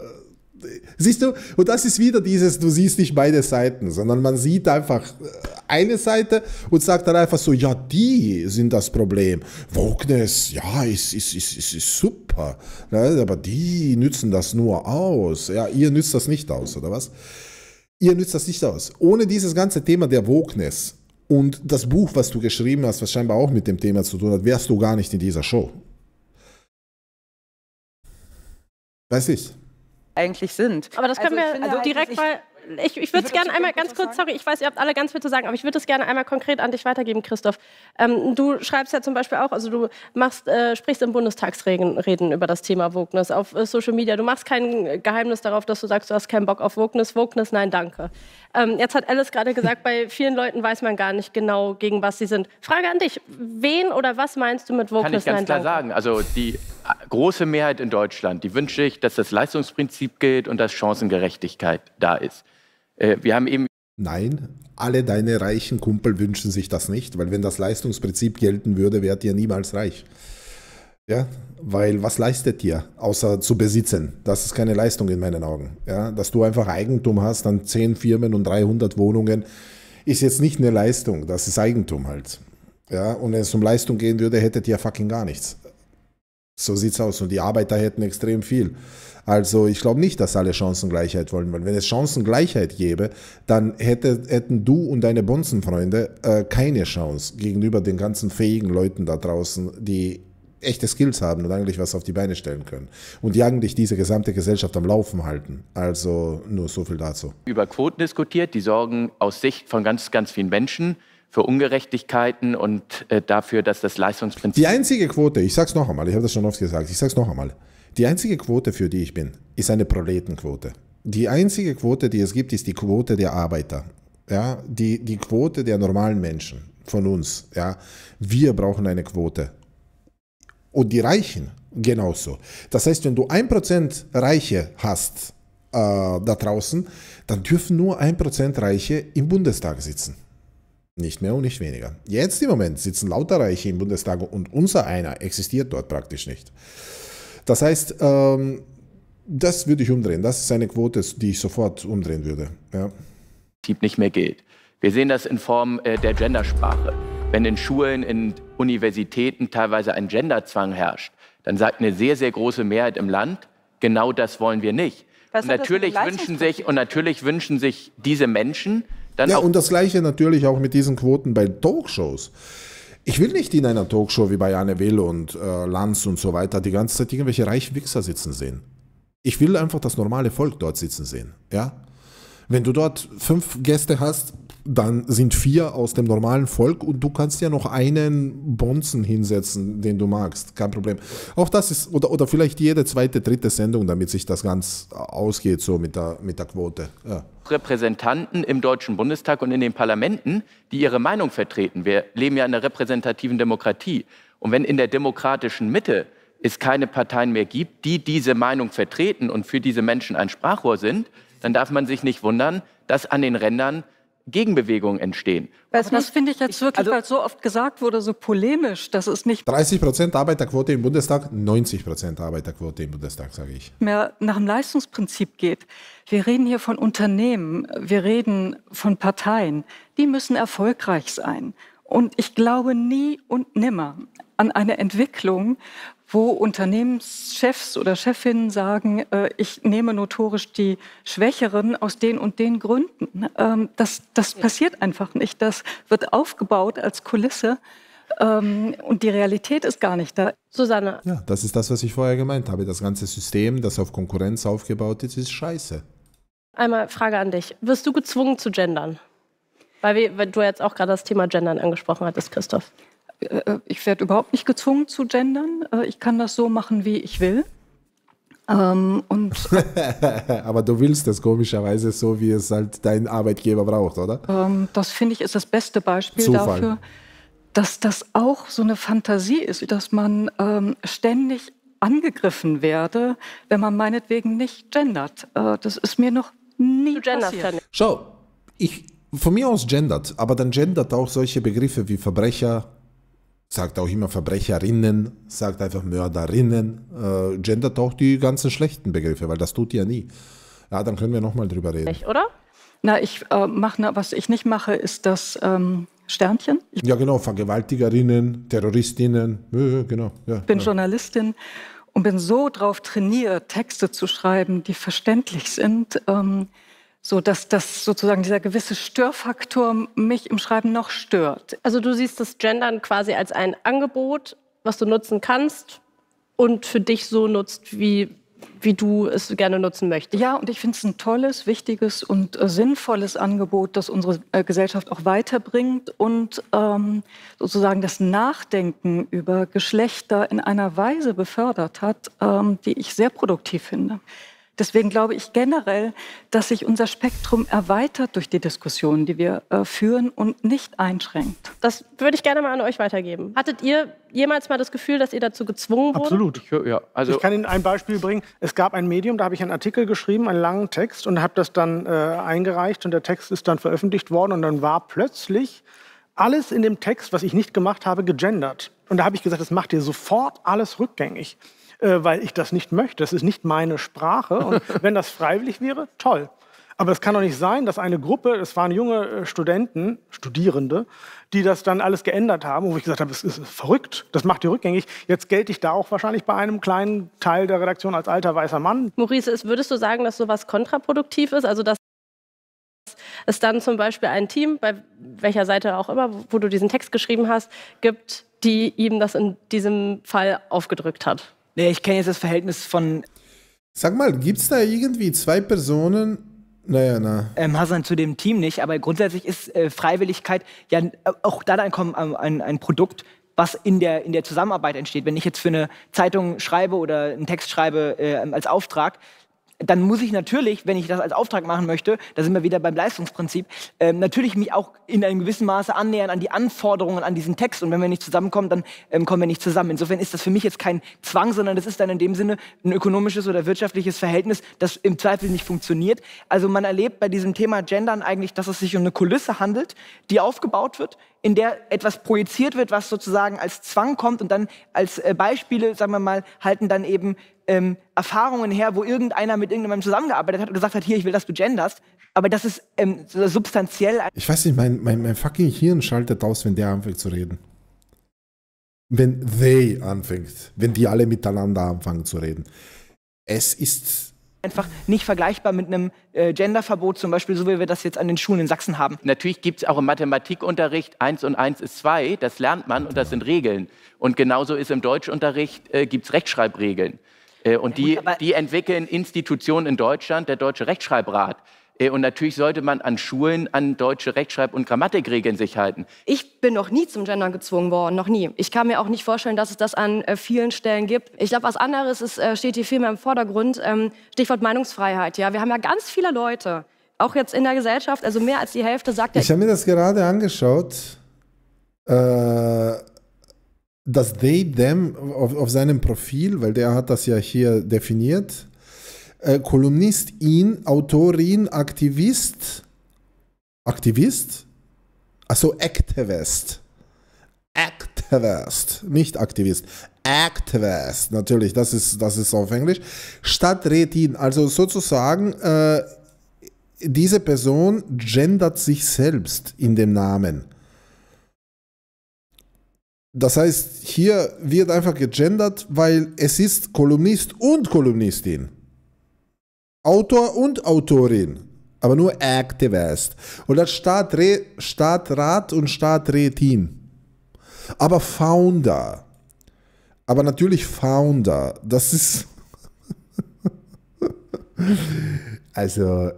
Siehst du, und das ist wieder dieses, du siehst nicht beide Seiten, sondern man sieht einfach eine Seite und sagt dann einfach so, ja, die sind das Problem. Wokeness, ja, ist, ist, ist, ist, ist super, ne? Aber die nützen das nur aus. Ja, ihr nützt das nicht aus, oder was? Ihr nützt das nicht aus. Ohne dieses ganze Thema der Wokeness und das Buch, was du geschrieben hast, was scheinbar auch mit dem Thema zu tun hat, wärst du gar nicht in dieser Show. Weiß ich. eigentlich sind. Aber das können also wir also direkt mal... Ich, ich würde es gerne einmal ganz kurz, sorry, ich weiß, ihr habt alle ganz viel zu sagen, aber ich würde es gerne einmal konkret an dich weitergeben, Christoph. Ähm, du schreibst ja zum Beispiel auch, also du machst, äh, sprichst im Bundestagsreden Reden über das Thema Wokeness auf äh, Social Media. Du machst kein Geheimnis darauf, dass du sagst, du hast keinen Bock auf Wokeness. Wokeness, nein, danke. Ähm, jetzt hat Alice gerade gesagt, bei vielen Leuten weiß man gar nicht genau, gegen was sie sind. Frage an dich, wen oder was meinst du mit Wokeness, nein, danke? Kann ich ganz klar sagen, also die große Mehrheit in Deutschland, die wünscht sich, dass das Leistungsprinzip gilt und dass Chancengerechtigkeit da ist. Wir haben eben Nein, alle deine reichen Kumpel wünschen sich das nicht, weil wenn das Leistungsprinzip gelten würde, wärt ihr niemals reich. Ja, weil was leistet ihr, außer zu besitzen? Das ist keine Leistung in meinen Augen. Ja, dass du einfach Eigentum hast an zehn Firmen und dreihundert Wohnungen, ist jetzt nicht eine Leistung, das ist Eigentum halt. Ja, und wenn es um Leistung gehen würde, hättet ihr fucking gar nichts. So sieht's aus. Und die Arbeiter hätten extrem viel. Also ich glaube nicht, dass alle Chancengleichheit wollen. Weil wenn es Chancengleichheit gäbe, dann hätte, hätten du und deine Bonzenfreunde äh, keine Chance gegenüber den ganzen fähigen Leuten da draußen, die echte Skills haben und eigentlich was auf die Beine stellen können. Und die eigentlich diese gesamte Gesellschaft am Laufen halten. Also nur so viel dazu. Über Quoten diskutiert, die sorgen aus Sicht von ganz, ganz vielen Menschen für Ungerechtigkeiten und äh, dafür, dass das Leistungsprinzip... Die einzige Quote, ich sag's noch einmal, ich habe das schon oft gesagt, ich sag's noch einmal, die einzige Quote, für die ich bin, ist eine Proletenquote. Die einzige Quote, die es gibt, ist die Quote der Arbeiter, ja, die, die Quote der normalen Menschen von uns, ja, wir brauchen eine Quote. Und die Reichen genauso. Das heißt, wenn du ein Prozent Reiche hast äh, da draußen, dann dürfen nur ein Prozent Reiche im Bundestag sitzen. Nicht mehr und nicht weniger. Jetzt im Moment sitzen lauter Reiche im Bundestag und unser einer existiert dort praktisch nicht. Das heißt, ähm, das würde ich umdrehen. Das ist eine Quote, die ich sofort umdrehen würde. Ja. Nicht mehr gilt. Wir sehen das in Form äh, der Gendersprache. Wenn in Schulen, in Universitäten teilweise ein Genderzwang herrscht, dann sagt eine sehr, sehr große Mehrheit im Land, genau das wollen wir nicht. Und natürlich, wünschen sich, und natürlich wünschen sich diese Menschen dann ja, auch... Ja, und das Gleiche natürlich auch mit diesen Quoten bei Talkshows. Ich will nicht in einer Talkshow wie bei Anne Will und äh, Lanz und so weiter die ganze Zeit irgendwelche Reichwichser sitzen sehen. Ich will einfach das normale Volk dort sitzen sehen. Ja? Wenn du dort fünf Gäste hast, dann sind vier aus dem normalen Volk und du kannst ja noch einen Bonzen hinsetzen, den du magst. Kein Problem. Auch das ist, oder, oder vielleicht jede zweite, dritte Sendung, damit sich das ganz ausgeht, so mit der, mit der Quote. Ja. Repräsentanten im Deutschen Bundestag und in den Parlamenten, die ihre Meinung vertreten. Wir leben ja in einer repräsentativen Demokratie. Und wenn in der demokratischen Mitte es keine Parteien mehr gibt, die diese Meinung vertreten und für diese Menschen ein Sprachrohr sind, dann darf man sich nicht wundern, dass an den Rändern Gegenbewegungen entstehen. Weißt du, das finde ich jetzt wirklich, also, weil so oft gesagt wurde, so polemisch, das ist nicht... dreißig Prozent Arbeiterquote im Bundestag, neunzig Prozent Arbeiterquote im Bundestag, sage ich. Mehr nach dem Leistungsprinzip geht. Wir reden hier von Unternehmen, wir reden von Parteien. Die müssen erfolgreich sein. Und ich glaube nie und nimmer an eine Entwicklung, wo Unternehmenschefs oder Chefinnen sagen, äh, ich nehme notorisch die Schwächeren aus den und den Gründen. Ähm, das das ja. passiert einfach nicht. Das wird aufgebaut als Kulisse ähm, und die Realität ist gar nicht da. Susanne. Ja, das ist das, was ich vorher gemeint habe. Das ganze System, das auf Konkurrenz aufgebaut ist, ist scheiße. Einmal Frage an dich. Wirst du gezwungen zu gendern? Weil, wir, weil du jetzt auch gerade das Thema Gendern angesprochen hattest, Christoph. Ich werde überhaupt nicht gezwungen zu gendern. Ich kann das so machen, wie ich will. Ähm, und aber du willst das komischerweise so, wie es halt dein Arbeitgeber braucht, oder? Ähm, das finde ich ist das beste Beispiel Zufall. Dafür, dass das auch so eine Fantasie ist, dass man ähm, ständig angegriffen werde, wenn man meinetwegen nicht gendert. Äh, das ist mir noch nie passiert. Schau, ich, von mir aus gendert, aber dann gendert auch solche Begriffe wie Verbrecher. Sagt auch immer Verbrecherinnen, sagt einfach Mörderinnen, äh, gendert auch die ganzen schlechten Begriffe, weil das tut ja nie. Ja, dann können wir nochmal drüber reden. Echt, oder? Na, ich äh, mach, na, was ich nicht mache, ist das ähm, Sternchen. Ich ja, genau, Vergewaltigerinnen, Terroristinnen, äh, genau. Ja, ich bin ja. Journalistin und bin so drauf trainiert, Texte zu schreiben, die verständlich sind, ähm, so dass das sozusagen dieser gewisse Störfaktor mich im Schreiben noch stört. Also du siehst das Gendern quasi als ein Angebot, was du nutzen kannst und für dich so nutzt, wie, wie du es gerne nutzen möchtest. Ja, und ich finde es ein tolles, wichtiges und äh, sinnvolles Angebot, das unsere äh, Gesellschaft auch weiterbringt und ähm, sozusagen das Nachdenken über Geschlechter in einer Weise befördert hat, ähm, die ich sehr produktiv finde. Deswegen glaube ich generell, dass sich unser Spektrum erweitert durch die Diskussionen, die wir äh, führen und nicht einschränkt. Das würde ich gerne mal an euch weitergeben. Hattet ihr jemals mal das Gefühl, dass ihr dazu gezwungen wurde? Absolut. Ich, ja, also ich kann Ihnen ein Beispiel bringen. Es gab ein Medium, da habe ich einen Artikel geschrieben, einen langen Text und habe das dann äh, eingereicht und der Text ist dann veröffentlicht worden und dann war plötzlich alles in dem Text, was ich nicht gemacht habe, gegendert. Und da habe ich gesagt, das macht ihr sofort alles rückgängig. Weil ich das nicht möchte. Das ist nicht meine Sprache. Und wenn das freiwillig wäre, toll. Aber es kann doch nicht sein, dass eine Gruppe, es waren junge Studenten, Studierende, die das dann alles geändert haben, wo ich gesagt habe, das ist verrückt, das macht ihr rückgängig. Jetzt gelte ich da auch wahrscheinlich bei einem kleinen Teil der Redaktion als alter weißer Mann. Maurice, würdest du sagen, dass sowas kontraproduktiv ist? Also dass es dann zum Beispiel ein Team, bei welcher Seite auch immer, wo du diesen Text geschrieben hast, gibt, die ihm das in diesem Fall aufgedrückt hat? Nee, ich kenne jetzt das Verhältnis von... Sag mal, gibt es da irgendwie zwei Personen? Naja, na. Ähm, Hasnain zu dem Team nicht, aber grundsätzlich ist äh, Freiwilligkeit ja auch da dann kommt ein, ein Produkt, was in der, in der Zusammenarbeit entsteht. Wenn ich jetzt für eine Zeitung schreibe oder einen Text schreibe äh, als Auftrag, dann muss ich natürlich, wenn ich das als Auftrag machen möchte, da sind wir wieder beim Leistungsprinzip, äh, natürlich mich auch in einem gewissen Maße annähern an die Anforderungen an diesen Text. Und wenn wir nicht zusammenkommen, dann ähm, kommen wir nicht zusammen. Insofern ist das für mich jetzt kein Zwang, sondern das ist dann in dem Sinne ein ökonomisches oder wirtschaftliches Verhältnis, das im Zweifel nicht funktioniert. Also man erlebt bei diesem Thema Gendern eigentlich, dass es sich um eine Kulisse handelt, die aufgebaut wird, in der etwas projiziert wird, was sozusagen als Zwang kommt und dann als äh, Beispiele, sagen wir mal, halten dann eben ähm, Erfahrungen her, wo irgendeiner mit irgendjemandem zusammengearbeitet hat und gesagt hat, hier, ich will, dass du genderst. Aber das ist ähm, so substanziell. Ich weiß nicht, mein, mein, mein fucking Hirn schaltet aus, wenn der anfängt zu reden. Wenn they anfängt, wenn die alle miteinander anfangen zu reden. Es ist einfach nicht vergleichbar mit einem äh, Genderverbot, zum Beispiel, so wie wir das jetzt an den Schulen in Sachsen haben. Natürlich gibt es auch im Mathematikunterricht eins und eins ist zwei, das lernt man und das sind Regeln. Und genauso ist im Deutschunterricht, äh, gibt es Rechtschreibregeln. Äh, und die, die entwickeln Institutionen in Deutschland, der Deutsche Rechtschreibrat. Und natürlich sollte man an Schulen an deutsche Rechtschreib- und Grammatikregeln sich halten. Ich bin noch nie zum Gendern gezwungen worden, noch nie. Ich kann mir auch nicht vorstellen, dass es das an äh, vielen Stellen gibt. Ich glaube, was anderes ist, äh, steht hier viel mehr im Vordergrund. Ähm, Stichwort Meinungsfreiheit. Ja, wir haben ja ganz viele Leute, auch jetzt in der Gesellschaft, also mehr als die Hälfte sagt... Ich habe mir das gerade angeschaut, äh, dass they, them auf, auf seinem Profil, weil der hat das ja hier definiert... Kolumnistin, Autorin, Aktivist, Aktivist, also Activist, Activist, nicht Aktivist, Activist, natürlich, das ist, das ist auf Englisch, Stadträtin, also sozusagen, äh, diese Person gendert sich selbst in dem Namen. Das heißt, hier wird einfach gegendert, weil es ist Kolumnist und Kolumnistin. Autor und Autorin, aber nur Aktivist. Und das Stadtre Stadtrat und Stadträtin. Aber Founder. Aber natürlich Founder. Das ist... also...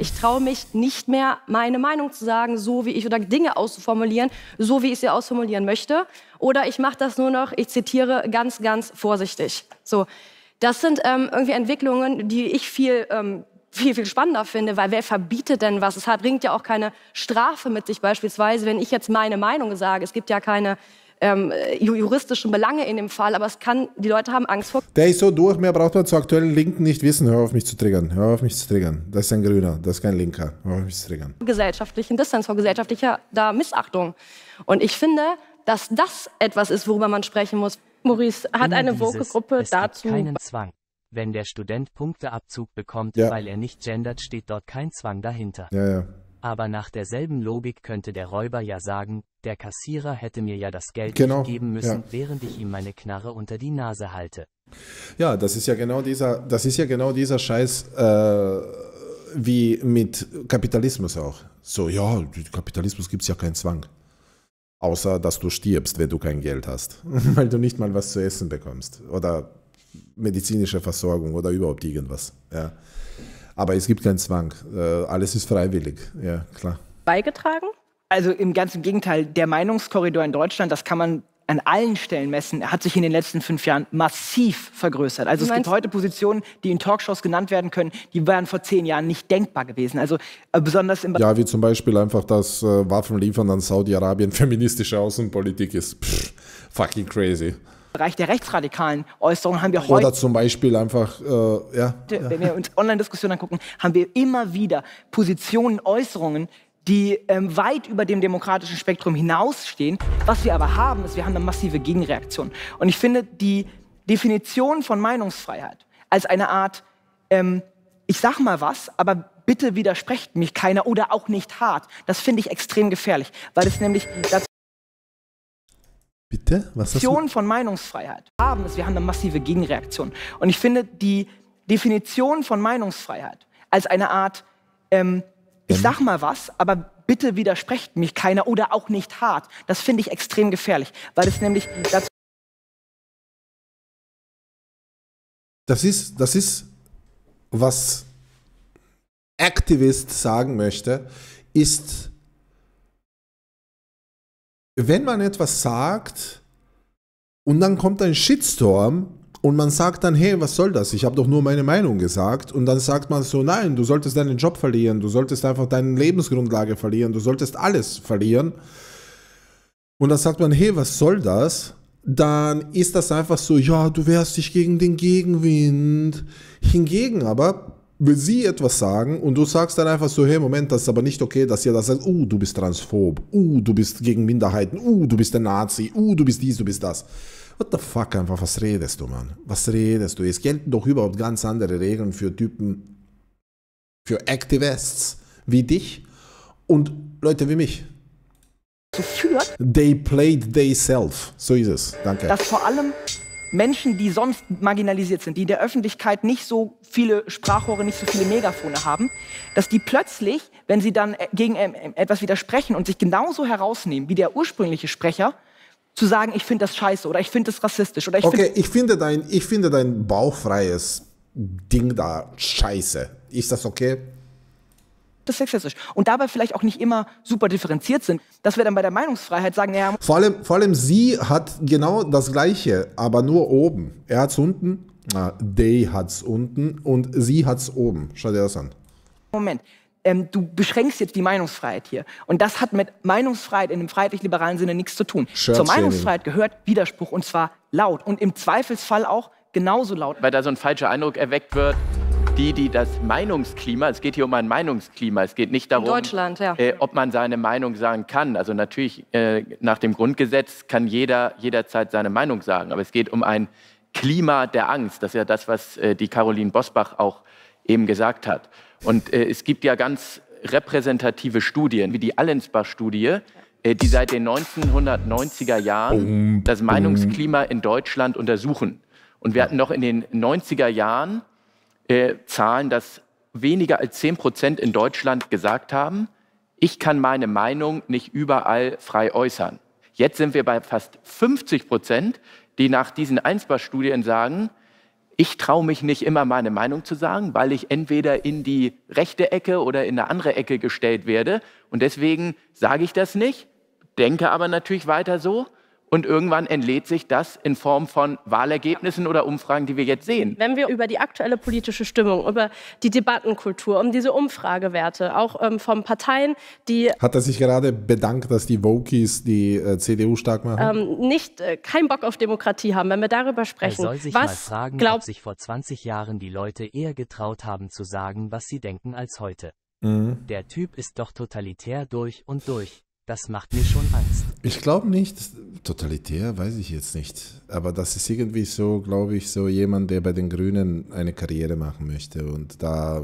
Ich traue mich nicht mehr, meine Meinung zu sagen, so wie ich, oder Dinge auszuformulieren, so wie ich sie ausformulieren möchte. Oder ich mache das nur noch, ich zitiere, ganz, ganz vorsichtig. So. Das sind ähm, irgendwie Entwicklungen, die ich viel, ähm, viel, viel spannender finde, weil wer verbietet denn was? Es hat, bringt ja auch keine Strafe mit sich beispielsweise, wenn ich jetzt meine Meinung sage. Es gibt ja keine ähm, juristischen Belange in dem Fall, aber es kann, die Leute haben Angst vor... Der ist so durch, mehr braucht man zur aktuellen Linken nicht wissen. Hör auf mich zu triggern, hör auf mich zu triggern. Das ist ein Grüner, das ist kein Linker. Hör auf mich zu triggern. Gesellschaftlichen Distanz, vor gesellschaftlicher da Missachtung. Und ich finde, dass das etwas ist, worüber man sprechen muss. Maurice hat Immer eine Vogue-Gruppe dazu. Keinen Zwang. Wenn der Student Punkteabzug bekommt, ja, weil er nicht gendert, steht dort kein Zwang dahinter. Ja, ja. Aber nach derselben Logik könnte der Räuber ja sagen, der Kassierer hätte mir ja das Geld genau. nicht geben müssen, ja. während ich ihm meine Knarre unter die Nase halte. Ja, das ist ja genau dieser, das ist ja genau dieser Scheiß äh, wie mit Kapitalismus auch. So, ja, Kapitalismus gibt es ja keinen Zwang. Außer, dass du stirbst, wenn du kein Geld hast, weil du nicht mal was zu essen bekommst oder medizinische Versorgung oder überhaupt irgendwas. Ja. Aber es gibt keinen Zwang, alles ist freiwillig, ja klar. Beigetragen? Also im ganzen Gegenteil, der Meinungskorridor in Deutschland, das kann man an allen Stellen messen, hat sich in den letzten fünf Jahren massiv vergrößert. Also es gibt heute Positionen, die in Talkshows genannt werden können, die wären vor zehn Jahren nicht denkbar gewesen. Also äh, besonders im... Ja, wie zum Beispiel einfach, dass äh, Waffen liefern an Saudi-Arabien feministische Außenpolitik ist. Pff, fucking crazy. Im Bereich der rechtsradikalen Äußerungen haben wir heute... Oder zum Beispiel einfach, äh, ja, ja. Wenn wir uns Online-Diskussionen angucken, haben wir immer wieder Positionen, Äußerungen, die ähm, weit über dem demokratischen Spektrum hinausstehen. Was wir aber haben, ist, wir haben eine massive Gegenreaktion. Und ich finde, die Definition von Meinungsfreiheit als eine Art, ähm, ich sag mal was, aber bitte widersprecht mich keiner oder auch nicht hart, das finde ich extrem gefährlich, weil es nämlich dazu... Bitte? Was ist das? Definition von Meinungsfreiheit haben, ist, wir haben eine massive Gegenreaktion. Und ich finde, die Definition von Meinungsfreiheit als eine Art, ähm, ich sag mal was, aber bitte widersprecht mich keiner oder auch nicht hart. Das finde ich extrem gefährlich, weil es nämlich dazu... Das ist, das ist, was Aktivist sagen möchte, ist, wenn man etwas sagt und dann kommt ein Shitstorm Und man sagt dann, hey, was soll das? Ich habe doch nur meine Meinung gesagt. Und dann sagt man so, nein, du solltest deinen Job verlieren, du solltest einfach deine Lebensgrundlage verlieren, du solltest alles verlieren. Und dann sagt man, hey, was soll das? Dann ist das einfach so, ja, du wehrst dich gegen den Gegenwind. Hingegen aber will sie etwas sagen und du sagst dann einfach so, hey, Moment, das ist aber nicht okay, dass ihr das sagt, uh, du bist transphob, uh, du bist gegen Minderheiten, uh, du bist ein Nazi, uh, du bist dies, du bist das. What the fuck einfach, was redest du, Mann? Was redest du? Es gelten doch überhaupt ganz andere Regeln für Typen, für Activists wie dich und Leute wie mich. Geführt. They played themselves. So ist es. Danke. Dass vor allem Menschen, die sonst marginalisiert sind, die in der Öffentlichkeit nicht so viele Sprachrohre, nicht so viele Megafone haben, dass die plötzlich, wenn sie dann gegen etwas widersprechen und sich genauso herausnehmen wie der ursprüngliche Sprecher, zu sagen, ich finde das scheiße oder ich finde das rassistisch. Oder ich okay, find ich, finde dein, ich finde dein bauchfreies Ding da scheiße. Ist das okay? Das ist sexistisch. Und dabei vielleicht auch nicht immer super differenziert sind, dass wir dann bei der Meinungsfreiheit sagen, ja... Vor allem, vor allem sie hat genau das Gleiche, aber nur oben. Er hat's unten, ah, they hat's unten und sie hat's oben. Schau dir das an. Moment. Ähm, du beschränkst jetzt die Meinungsfreiheit hier. Und das hat mit Meinungsfreiheit in dem freiheitlich-liberalen Sinne nichts zu tun. Scherz Zur Meinungsfreiheit wenig. gehört Widerspruch, und zwar laut. Und im Zweifelsfall auch genauso laut. Weil da so ein falscher Eindruck erweckt wird, die, die das Meinungsklima, es geht hier um ein Meinungsklima, es geht nicht darum, in Deutschland, ja. äh, ob man seine Meinung sagen kann. Also natürlich, äh, nach dem Grundgesetz kann jeder jederzeit seine Meinung sagen. Aber es geht um ein Klima der Angst. Das ist ja das, was äh, die Caroline Bosbach auch eben gesagt hat. Und äh, es gibt ja ganz repräsentative Studien, wie die Allensbach-Studie, äh, die seit den neunzehnhundertneunziger Jahren das Meinungsklima in Deutschland untersuchen. Und wir hatten noch in den neunziger Jahren äh, Zahlen, dass weniger als zehn Prozent in Deutschland gesagt haben, ich kann meine Meinung nicht überall frei äußern. Jetzt sind wir bei fast fünfzig Prozent, die nach diesen Allensbach-Studien sagen, ich traue mich nicht immer, meine Meinung zu sagen, weil ich entweder in die rechte Ecke oder in eine andere Ecke gestellt werde. Und deswegen sage ich das nicht, denke aber natürlich weiter so. Und irgendwann entlädt sich das in Form von Wahlergebnissen oder Umfragen, die wir jetzt sehen. Wenn wir über die aktuelle politische Stimmung, über die Debattenkultur, um diese Umfragewerte, auch ähm, von Parteien, die... Hat er sich gerade bedankt, dass die Wokis die äh, C D U stark machen? Ähm, nicht, äh, keinen Bock auf Demokratie haben, wenn wir darüber sprechen. Er soll sich was mal fragen, glaub... ob sich vor zwanzig Jahren die Leute eher getraut haben zu sagen, was sie denken, als heute. Mhm. Der Typ ist doch totalitär durch und durch. Das macht mir schon Angst. Ich glaube nicht, totalitär weiß ich jetzt nicht, aber das ist irgendwie so, glaube ich, so jemand, der bei den Grünen eine Karriere machen möchte und da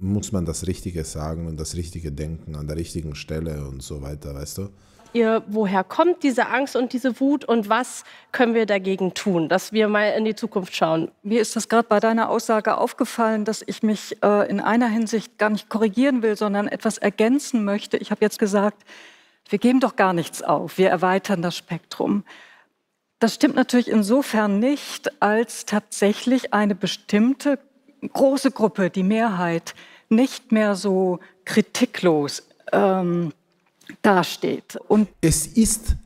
muss man das Richtige sagen und das Richtige denken an der richtigen Stelle und so weiter, weißt du? Ihr, woher kommt diese Angst und diese Wut und was können wir dagegen tun, dass wir mal in die Zukunft schauen? Mir ist das gerade bei deiner Aussage aufgefallen, dass ich mich äh, in einer Hinsicht gar nicht korrigieren will, sondern etwas ergänzen möchte. Ich habe jetzt gesagt, wir geben doch gar nichts auf, wir erweitern das Spektrum. Das stimmt natürlich insofern nicht, als tatsächlich eine bestimmte große Gruppe, die Mehrheit, nicht mehr so kritiklos ähm, dasteht. Und es ist,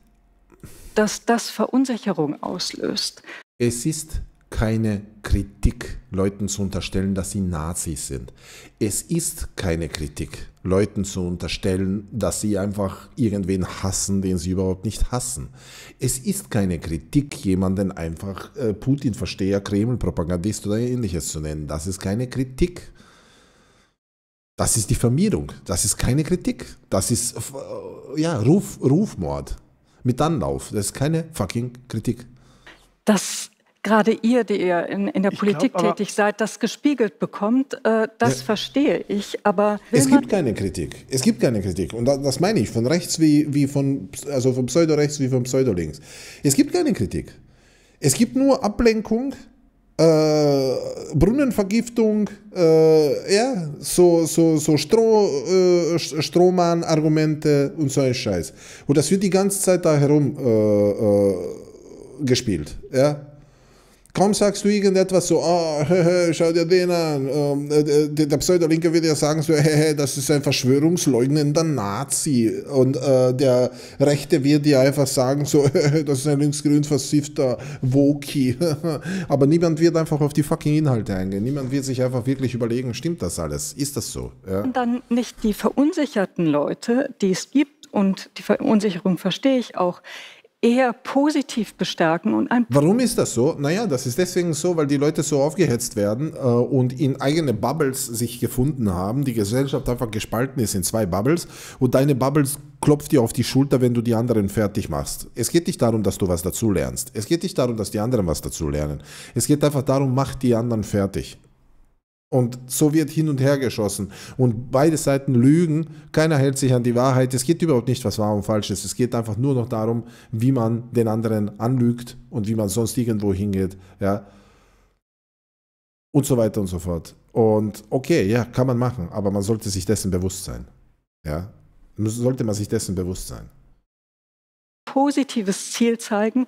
dass das Verunsicherung auslöst. Es ist keine Kritik, Leuten zu unterstellen, dass sie Nazis sind. Es ist keine Kritik, Leuten zu unterstellen, dass sie einfach irgendwen hassen, den sie überhaupt nicht hassen. Es ist keine Kritik, jemanden einfach äh, Putin-Versteher, Kreml-Propagandist oder ähnliches zu nennen. Das ist keine Kritik. Das ist Diffamierung. Das ist keine Kritik. Das ist äh, ja, Ruf, Rufmord mit Anlauf. Das ist keine fucking Kritik. Das gerade ihr, die ihr in, in der ich Politik glaub, tätig seid, das gespiegelt bekommt, äh, das ja. verstehe ich, aber... Es gibt keine Kritik, es gibt keine Kritik und das, das meine ich, von rechts wie, wie von, also von Pseudo-Rechts wie von Pseudo-Links. Es gibt keine Kritik, es gibt nur Ablenkung, äh, Brunnenvergiftung, äh, ja, so, so, so Stroh, äh, Strohmann-Argumente und so ein Scheiß. Und das wird die ganze Zeit da herum äh, äh, gespielt, ja. Kaum sagst du irgendetwas so, oh, he, he, schau dir den an, ähm, äh, der Pseudolinke würde ja sagen so, he, he, das ist ein verschwörungsleugnender Nazi, und äh, der Rechte wird ja einfach sagen so, he, he, das ist ein linksgrün versiffter Woki, aber niemand wird einfach auf die fucking Inhalte eingehen, niemand wird sich einfach wirklich überlegen, stimmt das alles, ist das so? Ja? Und dann nicht die verunsicherten Leute, die es gibt, und die Verunsicherung verstehe ich auch, eher positiv bestärken. Und ein Warum ist das so? Naja, das ist deswegen so, weil die Leute so aufgehetzt werden äh, und in eigene Bubbles sich gefunden haben. Die Gesellschaft einfach gespalten ist in zwei Bubbles, und deine Bubbles klopft dir auf die Schulter, wenn du die anderen fertig machst. Es geht nicht darum, dass du was dazu lernst. Es geht nicht darum, dass die anderen was dazu lernen. Es geht einfach darum, mach die anderen fertig. Und so wird hin und her geschossen. Und beide Seiten lügen. Keiner hält sich an die Wahrheit. Es geht überhaupt nicht, was wahr und falsch ist. Es geht einfach nur noch darum, wie man den anderen anlügt und wie man sonst irgendwo hingeht. Ja. Und so weiter und so fort. Und okay, ja, kann man machen. Aber man sollte sich dessen bewusst sein. Ja. Sollte man sich dessen bewusst sein. Positives Ziel zeigen.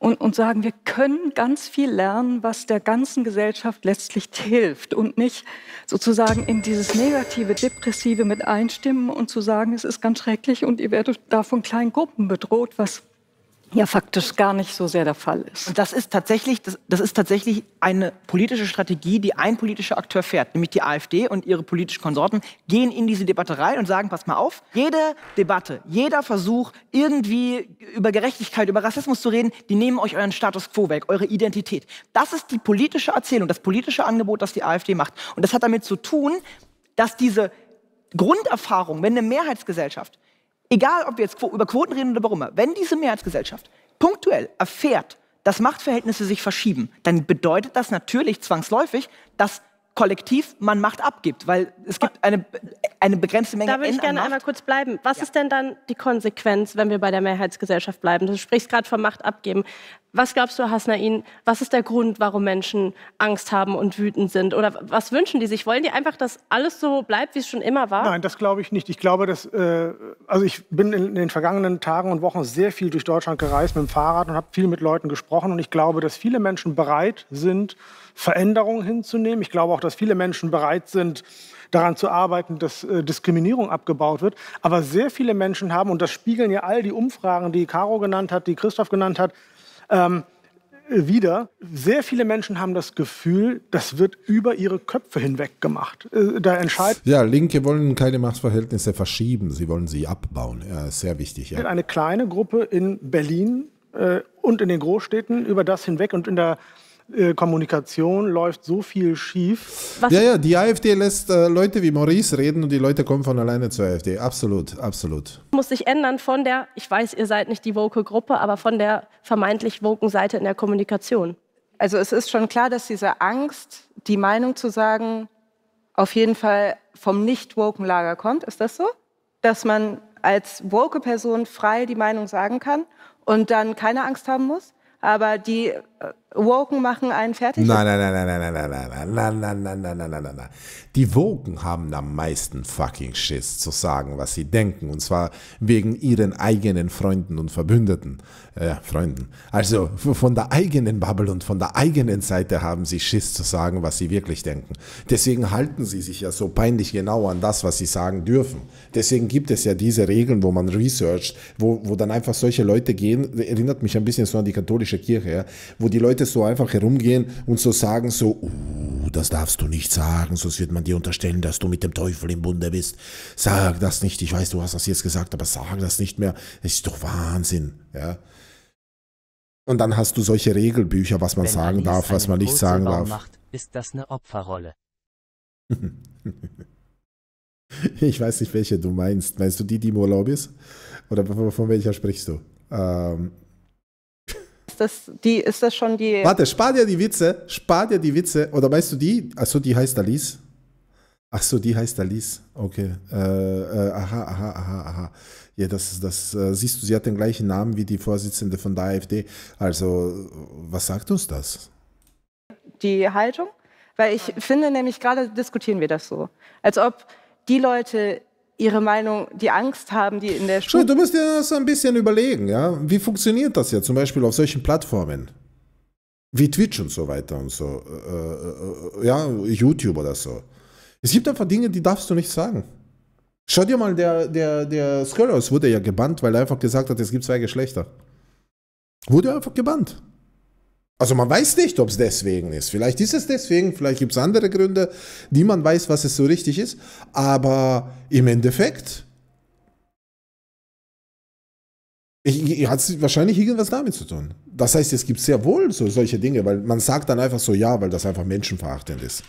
Und, und sagen, wir können ganz viel lernen, was der ganzen Gesellschaft letztlich hilft, und nicht sozusagen in dieses negative, depressive mit einstimmen und zu sagen, es ist ganz schrecklich und ihr werdet da von kleinen Gruppen bedroht, was ja faktisch gar nicht so sehr der Fall ist. Und das ist tatsächlich, das, das ist tatsächlich eine politische Strategie, die ein politischer Akteur fährt, nämlich die AfD und ihre politischen Konsorten gehen in diese Debatte rein und sagen, pass mal auf, jede Debatte, jeder Versuch, irgendwie über Gerechtigkeit, über Rassismus zu reden, die nehmen euch euren Status quo weg, eure Identität. Das ist die politische Erzählung, das politische Angebot, das die AfD macht. Und das hat damit zu tun, dass diese Grunderfahrung, wenn eine Mehrheitsgesellschaft, egal, ob wir jetzt über Quoten reden oder warum, wenn diese Mehrheitsgesellschaft punktuell erfährt, dass Machtverhältnisse sich verschieben, dann bedeutet das natürlich zwangsläufig, dass kollektiv man Macht abgibt, weil es gibt eine, eine begrenzte Menge an Macht. Da würde ich gerne einmal kurz bleiben. Was ist denn dann die Konsequenz, wenn wir bei der Mehrheitsgesellschaft bleiben? Du sprichst gerade von Macht abgeben. Was glaubst du, Hasnain, was ist der Grund, warum Menschen Angst haben und wütend sind? Oder was wünschen die sich? Wollen die einfach, dass alles so bleibt, wie es schon immer war? Nein, das glaube ich nicht. Ich glaube, dass, äh, also ich bin in den vergangenen Tagen und Wochen sehr viel durch Deutschland gereist mit dem Fahrrad und habe viel mit Leuten gesprochen. Und ich glaube, dass viele Menschen bereit sind, Veränderungen hinzunehmen. Ich glaube auch, dass viele Menschen bereit sind, daran zu arbeiten, dass äh, Diskriminierung abgebaut wird. Aber sehr viele Menschen haben, und das spiegeln ja all die Umfragen, die Caro genannt hat, die Christoph genannt hat, ähm, wieder, sehr viele Menschen haben das Gefühl, das wird über ihre Köpfe hinweg gemacht. Äh, da entscheidet ja, Linke wollen keine Machtverhältnisse verschieben, sie wollen sie abbauen. Ja, sehr wichtig. Ja. Eine kleine Gruppe in Berlin äh, und in den Großstädten über das hinweg, und in der Kommunikation läuft so viel schief. Was ja, ja, die AfD lässt äh, Leute wie Maurice reden und die Leute kommen von alleine zur AfD. Absolut, absolut. Muss sich ändern von der, ich weiß, ihr seid nicht die woke Gruppe, aber von der vermeintlich woken Seite in der Kommunikation. Also es ist schon klar, dass diese Angst, die Meinung zu sagen, auf jeden Fall vom nicht woken Lager kommt. Ist das so? Dass man als woke Person frei die Meinung sagen kann und dann keine Angst haben muss? Aber die Woken machen einen fertig? Nein, nein, nein, nein, nein, nein, nein, nein, nein, nein, nein, nein, nein. Die Woken haben am meisten fucking Schiss zu sagen, was sie denken. Und zwar wegen ihren eigenen Freunden und Verbündeten. Ja, Freunden. Also von der eigenen Bubble und von der eigenen Seite haben sie Schiss zu sagen, was sie wirklich denken. Deswegen halten sie sich ja so peinlich genau an das, was sie sagen dürfen. Deswegen gibt es ja diese Regeln, wo man researcht, wo, wo dann einfach solche Leute gehen, erinnert mich ein bisschen so an die katholische Kirche, ja, wo die Leute so einfach herumgehen und so sagen so, uh, das darfst du nicht sagen, sonst wird man dir unterstellen, dass du mit dem Teufel im Bunde bist. Sag das nicht, ich weiß, du hast das jetzt gesagt, aber sag das nicht mehr. Das ist doch Wahnsinn. Ja. Und dann hast du solche Regelbücher, was man Wenn sagen Alice darf, was man nicht sagen Bau darf. Macht, ist das eine Opferrolle? Ich weiß nicht, welche du meinst. Meinst du die, die im Urlaub ist? Oder von welcher sprichst du? Ähm, Das, die, ist das schon die... Warte, spar dir die Witze, spar dir die Witze. Oder weißt du die? Achso, die heißt Alice. Achso, die heißt Alice. Okay. Äh, äh, aha, aha, aha, aha. Ja, das, das äh, siehst du, sie hat den gleichen Namen wie die Vorsitzende von der AfD. Also, was sagt uns das? Die Haltung? Weil ich finde nämlich, gerade diskutieren wir das so. Als ob die Leute... ihre Meinung, die Angst haben, die in der Schule... Du musst dir das ein bisschen überlegen, ja. Wie funktioniert das ja zum Beispiel auf solchen Plattformen? wie Twitch und so weiter und so, äh, ja, YouTube oder so. Es gibt einfach Dinge, die darfst du nicht sagen. Schau dir mal, der, der, der Skrullos wurde ja gebannt, weil er einfach gesagt hat, es gibt zwei Geschlechter. Wurde einfach gebannt. Also man weiß nicht, ob es deswegen ist. Vielleicht ist es deswegen, vielleicht gibt es andere Gründe, die man weiß, was es so richtig ist. Aber im Endeffekt hat es wahrscheinlich irgendwas damit zu tun. Das heißt, es gibt sehr wohl so solche Dinge, weil man sagt dann einfach so, ja, weil das einfach menschenverachtend ist.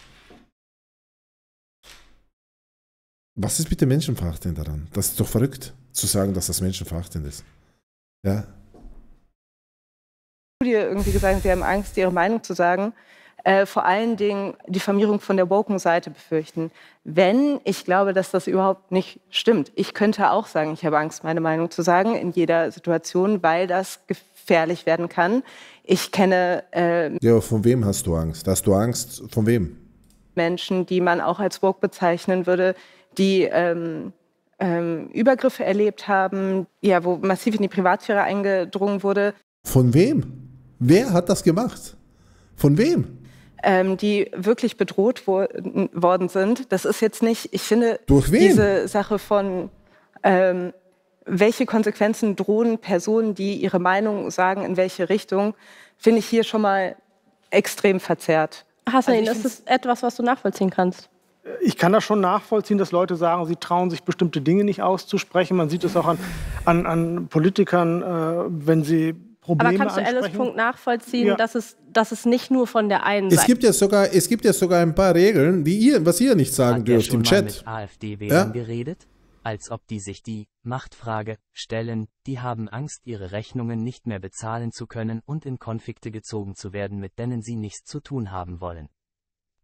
Was ist bitte menschenverachtend daran? Das ist doch verrückt, zu sagen, dass das menschenverachtend ist. Ja. Studie irgendwie gesagt, sie haben Angst, ihre Meinung zu sagen, äh, vor allen Dingen die Vermehrung von der Woken-Seite befürchten. Wenn, ich glaube, dass das überhaupt nicht stimmt. Ich könnte auch sagen, ich habe Angst, meine Meinung zu sagen, in jeder Situation, weil das gefährlich werden kann. Ich kenne... Äh, ja, von wem hast du Angst? Hast du Angst, von wem? Menschen, die man auch als woke bezeichnen würde, die ähm, ähm, Übergriffe erlebt haben, ja, wo massiv in die Privatsphäre eingedrungen wurde. Von wem? Wer hat das gemacht? Von wem? Ähm, die wirklich bedroht wo worden sind. Das ist jetzt nicht, ich finde, durch wen? Diese Sache von, ähm, welche Konsequenzen drohen Personen, die ihre Meinung sagen, in welche Richtung, finde ich hier schon mal extrem verzerrt. Hasnain, das ist etwas, was du nachvollziehen kannst. Ich kann das schon nachvollziehen, dass Leute sagen, sie trauen sich bestimmte Dinge nicht auszusprechen. Man sieht es auch an, an, an Politikern, äh, wenn sie Probleme ansprechen. Aber kannst ansprechen. du Alice Punkt nachvollziehen, ja. dass, es, dass es nicht nur von der einen Seite... Es gibt ja sogar, es gibt ja sogar ein paar Regeln, die ihr, was ihr nicht sagen Hat dürft schon im mal Chat. Mit AfD-Wählern ja? geredet? Als ob die sich die Machtfrage stellen, die haben Angst, ihre Rechnungen nicht mehr bezahlen zu können und in Konflikte gezogen zu werden, mit denen sie nichts zu tun haben wollen.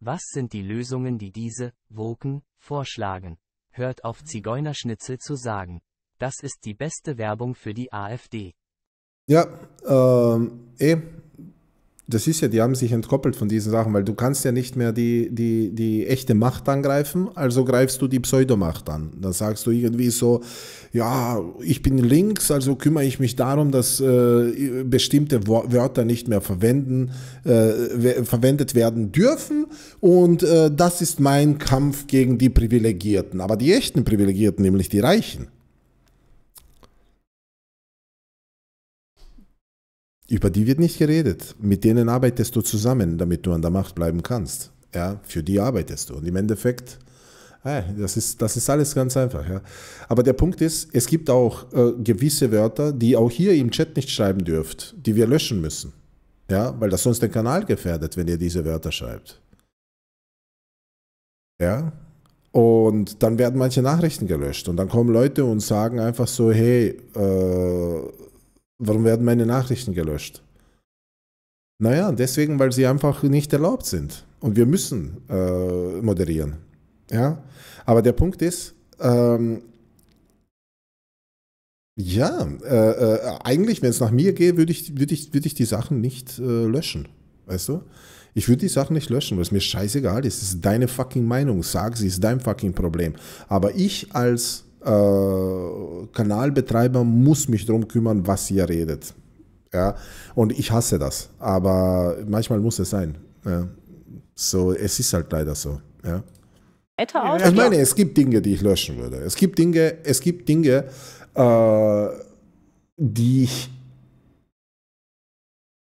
Was sind die Lösungen, die diese Woken vorschlagen? Hört auf, Zigeunerschnitzel zu sagen. Das ist die beste Werbung für die AfD. Ja, ähm, eh, das ist ja, die haben sich entkoppelt von diesen Sachen, weil du kannst ja nicht mehr die, die, die echte Macht angreifen, also greifst du die Pseudomacht an. Dann sagst du irgendwie so, ja, ich bin links, also kümmere ich mich darum, dass äh, bestimmte Wörter nicht mehr verwenden, äh, verwendet werden dürfen und äh, das ist mein Kampf gegen die Privilegierten, aber die echten Privilegierten, nämlich die Reichen. Über die wird nicht geredet. Mit denen arbeitest du zusammen, damit du an der Macht bleiben kannst. Ja, für die arbeitest du. Und im Endeffekt, hey, das ist, das ist alles ganz einfach. Ja. Aber der Punkt ist, es gibt auch äh, gewisse Wörter, die auch hier im Chat nicht schreiben dürft, die wir löschen müssen. Ja, weil das sonst den Kanal gefährdet, wenn ihr diese Wörter schreibt. Ja. Und dann werden manche Nachrichten gelöscht. Und dann kommen Leute und sagen einfach so, hey, äh, warum werden meine Nachrichten gelöscht? Naja, deswegen, weil sie einfach nicht erlaubt sind. Und wir müssen äh, moderieren. Ja? Aber der Punkt ist, ähm, ja, äh, äh, eigentlich, wenn es nach mir geht, würde ich, würd ich, würd ich die Sachen nicht äh, löschen. Weißt du? Ich würde die Sachen nicht löschen, weil es mir scheißegal ist. Es ist deine fucking Meinung. Sag, sie ist dein fucking Problem. Aber ich als... Äh, Kanalbetreiber muss mich darum kümmern, was ihr redet. Ja? Und ich hasse das, aber manchmal muss es sein. Ja? So, es ist halt leider so. Ja? Ich meine, es gibt Dinge, die ich löschen würde. Es gibt Dinge, es gibt Dinge, äh, die ich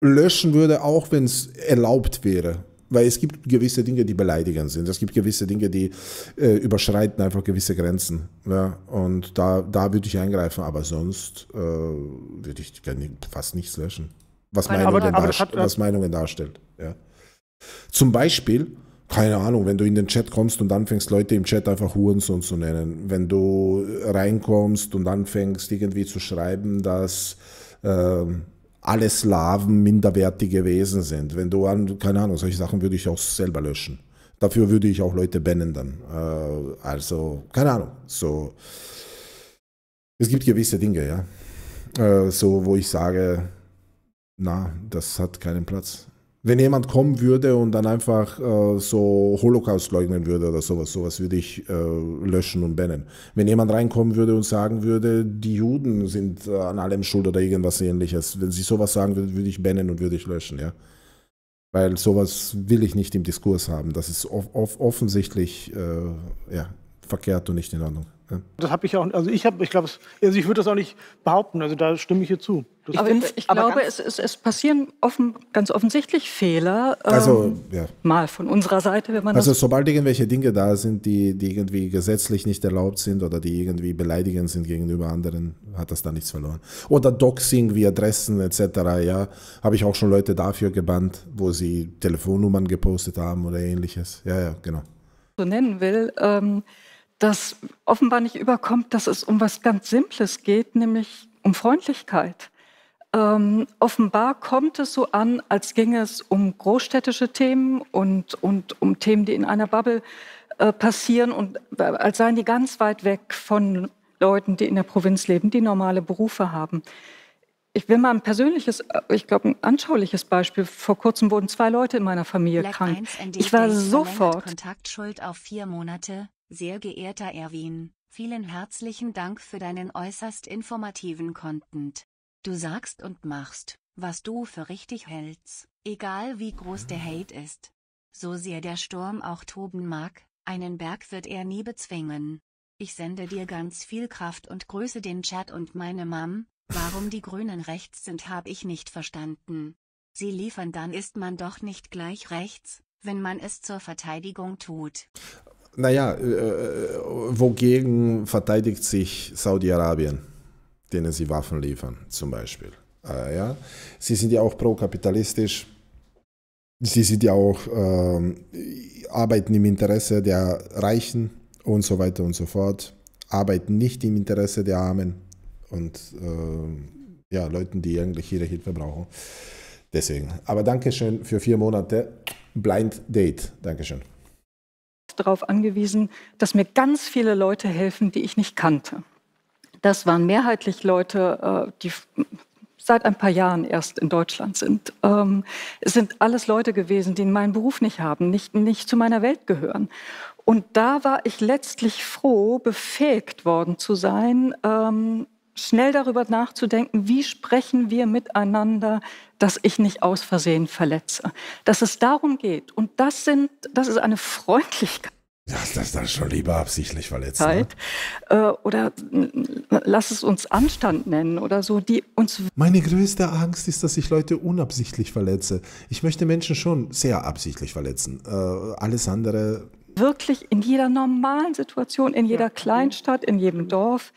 löschen würde, auch wenn es erlaubt wäre. Weil es gibt gewisse Dinge, die beleidigend sind. Es gibt gewisse Dinge, die äh, überschreiten einfach gewisse Grenzen. Ja? Und da, da würde ich eingreifen, aber sonst äh, würde ich fast nichts löschen, was Meinungen, Nein, aber, aber was Meinungen darstellt. Ja? Zum Beispiel, keine Ahnung, wenn du in den Chat kommst und anfängst, Leute im Chat einfach Hurensohn zu nennen. Wenn du reinkommst und anfängst, irgendwie zu schreiben, dass... Äh, alle Slawen minderwertige Wesen sind. Wenn du an, keine Ahnung, solche Sachen würde ich auch selber löschen. Dafür würde ich auch Leute bannen dann. Äh, also, keine Ahnung. So, es gibt gewisse Dinge, ja. Äh, so, wo ich sage, na, das hat keinen Platz. Wenn jemand kommen würde und dann einfach äh, so Holocaust leugnen würde oder sowas, sowas würde ich äh, löschen und bannen. Wenn jemand reinkommen würde und sagen würde, die Juden sind äh, an allem schuld oder irgendwas ähnliches, wenn sie sowas sagen würde, würde ich bannen und würde ich löschen, ja. weil sowas will ich nicht im Diskurs haben. Das ist off off offensichtlich äh, ja, verkehrt und nicht in Ordnung. Ja. Das habe ich auch, also ich habe, ich glaube, also ich würde das auch nicht behaupten, also da stimme ich hier zu. Das aber ich, ich aber glaube, es, es, es passieren offen, ganz offensichtlich Fehler, ähm, also, ja. mal von unserer Seite. Wenn man also das sobald irgendwelche Dinge da sind, die, die irgendwie gesetzlich nicht erlaubt sind oder die irgendwie beleidigend sind gegenüber anderen, hat das da nichts verloren. Oder Doxing wie Adressen et cetera, ja, habe ich auch schon Leute dafür gebannt, wo sie Telefonnummern gepostet haben oder ähnliches. Ja, ja, genau. So nennen will, ähm, dass offenbar nicht überkommt, dass es um was ganz Simples geht, nämlich um Freundlichkeit. Ähm, offenbar kommt es so an, als ginge es um großstädtische Themen und, und um Themen, die in einer Bubble äh, passieren und äh, als seien die ganz weit weg von Leuten, die in der Provinz leben, die normale Berufe haben. Ich will mal ein persönliches, ich glaube ein anschauliches Beispiel. Vor kurzem wurden zwei Leute in meiner Familie Black krank. Ich war sofort... Kontaktschuld auf vier Monate. Sehr geehrter Erwin, vielen herzlichen Dank für deinen äußerst informativen Content. Du sagst und machst, was du für richtig hältst, egal wie groß der Hate ist. So sehr der Sturm auch toben mag, einen Berg wird er nie bezwingen. Ich sende dir ganz viel Kraft und grüße den Chat und meine Mom. Warum die Grünen rechts sind, habe ich nicht verstanden. Sie liefern, dann ist man doch nicht gleich rechts, wenn man es zur Verteidigung tut. Naja, äh, wogegen verteidigt sich Saudi-Arabien, denen sie Waffen liefern, zum Beispiel. Äh, ja? Sie sind ja auch pro-kapitalistisch, sie sind ja auch, äh, arbeiten im Interesse der Reichen und so weiter und so fort, arbeiten nicht im Interesse der Armen und äh, ja, Leuten, die eigentlich ihre Hilfe brauchen. Deswegen. Aber Dankeschön für vier Monate. Blind Date. Dankeschön. Darauf angewiesen, dass mir ganz viele Leute helfen, die ich nicht kannte. Das waren mehrheitlich Leute, die seit ein paar Jahren erst in Deutschland sind. Es sind alles Leute gewesen, die meinen Beruf nicht haben, nicht, nicht zu meiner Welt gehören. Und da war ich letztlich froh, befähigt worden zu sein, schnell darüber nachzudenken, wie sprechen wir miteinander, dass ich nicht aus Versehen verletze. Dass es darum geht. Und das, sind, das ist eine Freundlichkeit. Das, das, das ist schon lieber absichtlich verletzt. Ne? Oder lass es uns Anstand nennen oder so, die uns... Meine größte Angst ist, dass ich Leute unabsichtlich verletze. Ich möchte Menschen schon sehr absichtlich verletzen. Äh, alles andere... Wirklich in jeder normalen Situation, in jeder Kleinstadt, in jedem Dorf,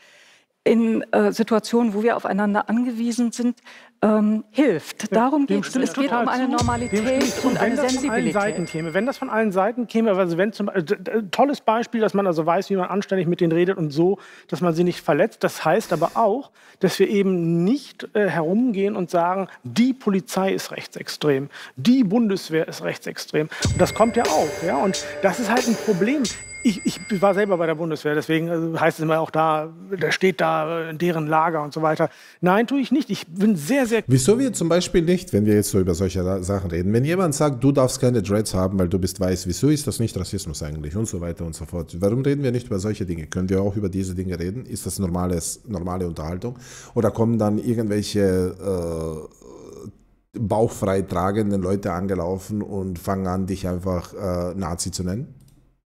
in äh, Situationen, wo wir aufeinander angewiesen sind, ähm, hilft. Darum geht es. Es geht um eine Normalität und eine Sensibilität. Wenn das von allen Seiten käme, also wenn zum äh, tolles Beispiel, dass man also weiß, wie man anständig mit denen redet und so, dass man sie nicht verletzt. Das heißt aber auch, dass wir eben nicht äh, herumgehen und sagen, die Polizei ist rechtsextrem, die Bundeswehr ist rechtsextrem. Und das kommt ja auch. Ja? Und das ist halt ein Problem. Ich, ich war selber bei der Bundeswehr, deswegen heißt es immer auch da, der steht da in deren Lager und so weiter. Nein, tue ich nicht. Ich bin sehr, sehr... Wieso wir zum Beispiel nicht, wenn wir jetzt so über solche Sachen reden, wenn jemand sagt, du darfst keine Dreads haben, weil du bist weiß, wieso ist das nicht Rassismus eigentlich und so weiter und so fort. Warum reden wir nicht über solche Dinge? Können wir auch über diese Dinge reden? Ist das normales, normale Unterhaltung? Oder kommen dann irgendwelche... Äh, bauchfrei tragenden Leute angelaufen und fangen an, dich einfach äh, Nazi zu nennen?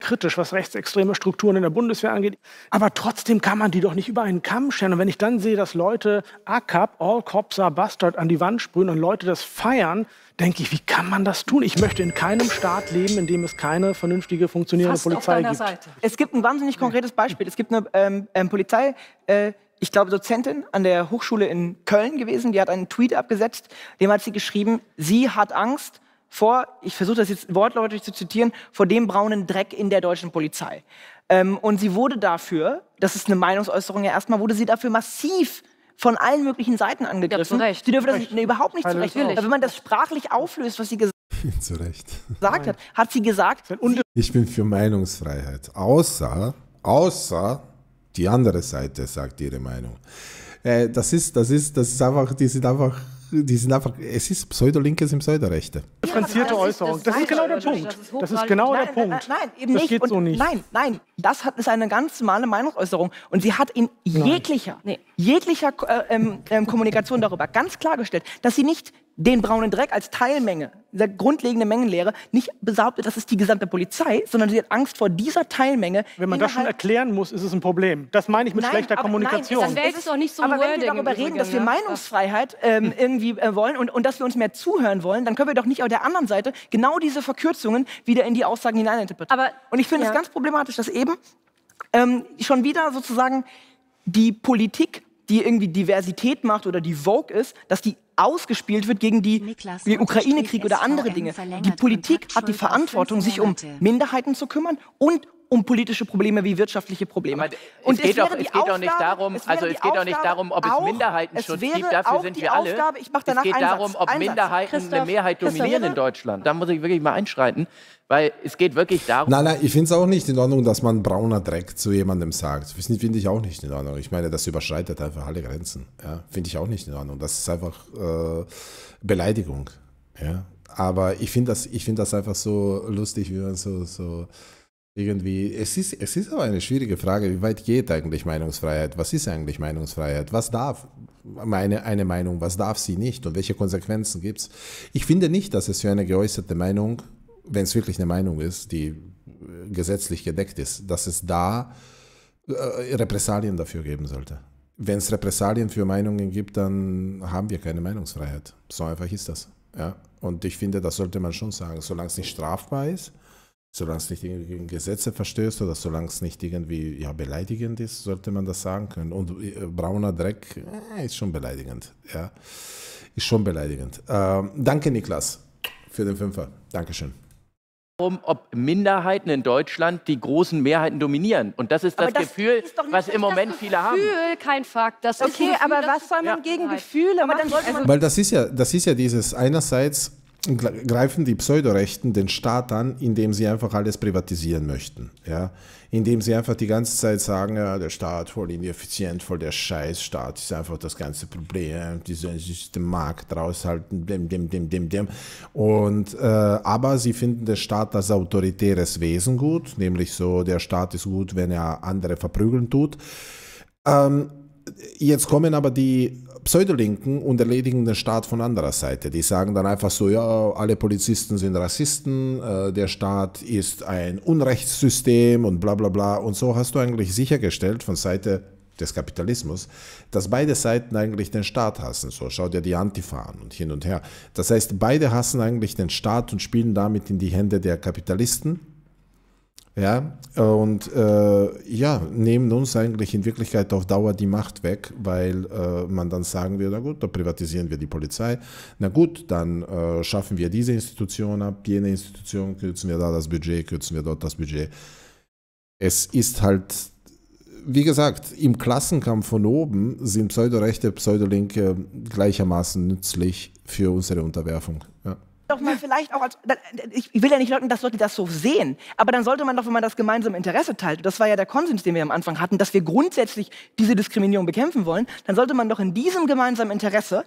Kritisch, was rechtsextreme Strukturen in der Bundeswehr angeht. Aber trotzdem kann man die doch nicht über einen Kamm scheren. Und wenn ich dann sehe, dass Leute A C A B, All Cops Are Bastard, an die Wand sprühen und Leute das feiern, denke ich, wie kann man das tun? Ich möchte in keinem Staat leben, in dem es keine vernünftige, funktionierende Fast Polizei gibt. Seite. Es gibt ein wahnsinnig konkretes Beispiel. Es gibt eine ähm, ähm, Polizei, äh, ich glaube, Dozentin an der Hochschule in Köln gewesen, die hat einen Tweet abgesetzt, dem hat sie geschrieben, sie hat Angst vor, ich versuche das jetzt wortwörtlich zu zitieren, vor dem braunen Dreck in der deutschen Polizei. Ähm, und sie wurde dafür, das ist eine Meinungsäußerung ja erstmal, wurde sie dafür massiv von allen möglichen Seiten angegriffen. Ja, sie dürfen das nicht, nee, überhaupt nicht zurecht. Aber wenn man das sprachlich auflöst, was sie gesagt hat, hat sie gesagt... Ich bin für Meinungsfreiheit. Außer, außer die andere Seite sagt ihre Meinung. Äh, das ist, das ist, das ist einfach, die sind einfach... Die sind einfach, es ist Pseudo-Linkes im Pseudo-Rechte. Differenzierte Äußerung. Das ist genau der Punkt. Das ist genau der Punkt. Nein, eben nicht. Das geht so nicht. Nein, nein. Das hat, ist eine ganz normale Meinungsäußerung. Und sie hat in jeglicher, jeglicher äh, ähm, Kommunikation darüber ganz klargestellt, dass sie nicht den braunen Dreck als Teilmenge, dieser grundlegende Mengenlehre, nicht behauptet, das ist die gesamte Polizei, sondern sie hat Angst vor dieser Teilmenge. Wenn man das schon erklären muss, ist es ein Problem. Das meine ich mit nein, schlechter Kommunikation. Nein, das ist doch nicht so ein Wording. Aber wenn wir darüber reden, dass wir Meinungsfreiheit ähm, irgendwie äh, wollen und, und dass wir uns mehr zuhören wollen, dann können wir doch nicht auf der anderen Seite genau diese Verkürzungen wieder in die Aussagen hineininterpretieren. Aber, und ich finde es ja. ganz problematisch, dass eben ähm, schon wieder sozusagen die Politik, die irgendwie Diversität macht oder die Vogue ist, dass die ausgespielt wird gegen die, die Ukraine-Krieg oder andere Dinge. Die Politik hat die Verantwortung, sich um Minderheiten zu kümmern und um politische Probleme wie wirtschaftliche Probleme. Aber und es geht doch nicht darum, also es geht doch nicht darum, ob es Minderheitenschutz gibt, dafür sind wir alle. Es geht darum, ob Minderheiten eine Mehrheit dominieren in Deutschland. Da muss ich wirklich mal einschreiten, weil es geht wirklich darum. Nein, nein, ich finde es auch nicht in Ordnung, dass man brauner Dreck zu jemandem sagt. Das finde ich auch nicht in Ordnung. Ich meine, das überschreitet einfach alle Grenzen. Ja, finde ich auch nicht in Ordnung. Das ist einfach äh, Beleidigung. Ja, aber ich finde das, ich finde das einfach so lustig, wie man so... so irgendwie, es ist, es ist aber eine schwierige Frage, wie weit geht eigentlich Meinungsfreiheit? Was ist eigentlich Meinungsfreiheit? Was darf meine, eine Meinung, was darf sie nicht? Und welche Konsequenzen gibt es? Ich finde nicht, dass es für eine geäußerte Meinung, wenn es wirklich eine Meinung ist, die gesetzlich gedeckt ist, dass es da äh, Repressalien dafür geben sollte. Wenn es Repressalien für Meinungen gibt, dann haben wir keine Meinungsfreiheit. So einfach ist das. Ja? Und ich finde, das sollte man schon sagen, solange es nicht strafbar ist, solange es nicht gegen Gesetze verstößt oder solange es nicht irgendwie ja, beleidigend ist, sollte man das sagen können. Und brauner Dreck äh, ist schon beleidigend. Ja. Ist schon beleidigend. Ähm, danke, Niklas, für den Fünfer. Dankeschön. Ob Minderheiten in Deutschland die großen Mehrheiten dominieren. Und das ist das, das Gefühl, ist nicht, was im Moment das viele haben. Gefühl, kein Fakt. Das okay, ist aber was soll man ja. gegen Gefühle aber dann sollte man Weil das ist, ja, das ist ja dieses einerseits... greifen die Pseudorechten den Staat an, indem sie einfach alles privatisieren möchten. Ja? Indem sie einfach die ganze Zeit sagen, ja, der Staat voll ineffizient, voll der Scheißstaat, ist einfach das ganze Problem, die sollen sich den Markt raushalten, dem, dem, dem, dem, dem. Und, äh, aber sie finden den Staat als autoritäres Wesen gut, nämlich so, der Staat ist gut, wenn er andere verprügeln tut. Ähm, jetzt kommen aber die Pseudolinken und erledigen den Staat von anderer Seite. Die sagen dann einfach so, ja, alle Polizisten sind Rassisten, äh, der Staat ist ein Unrechtssystem und bla bla bla. Und so hast du eigentlich sichergestellt von Seite des Kapitalismus, dass beide Seiten eigentlich den Staat hassen. So, schau dir die Antifa an und hin und her. Das heißt, beide hassen eigentlich den Staat und spielen damit in die Hände der Kapitalisten. Ja, und äh, ja, nehmen uns eigentlich in Wirklichkeit auf Dauer die Macht weg, weil äh, man dann sagen wird, na gut, da privatisieren wir die Polizei, na gut, dann äh, schaffen wir diese Institution ab, jene Institution, kürzen wir da das Budget, kürzen wir dort das Budget. Es ist halt, wie gesagt, im Klassenkampf von oben sind Pseudorechte, Pseudolinke gleichermaßen nützlich für unsere Unterwerfung. Ja. Doch mal vielleicht auch als, ich will ja nicht leugnen, dass Leute das so sehen, aber dann sollte man doch, wenn man das gemeinsame Interesse teilt, das war ja der Konsens, den wir am Anfang hatten, dass wir grundsätzlich diese Diskriminierung bekämpfen wollen, dann sollte man doch in diesem gemeinsamen Interesse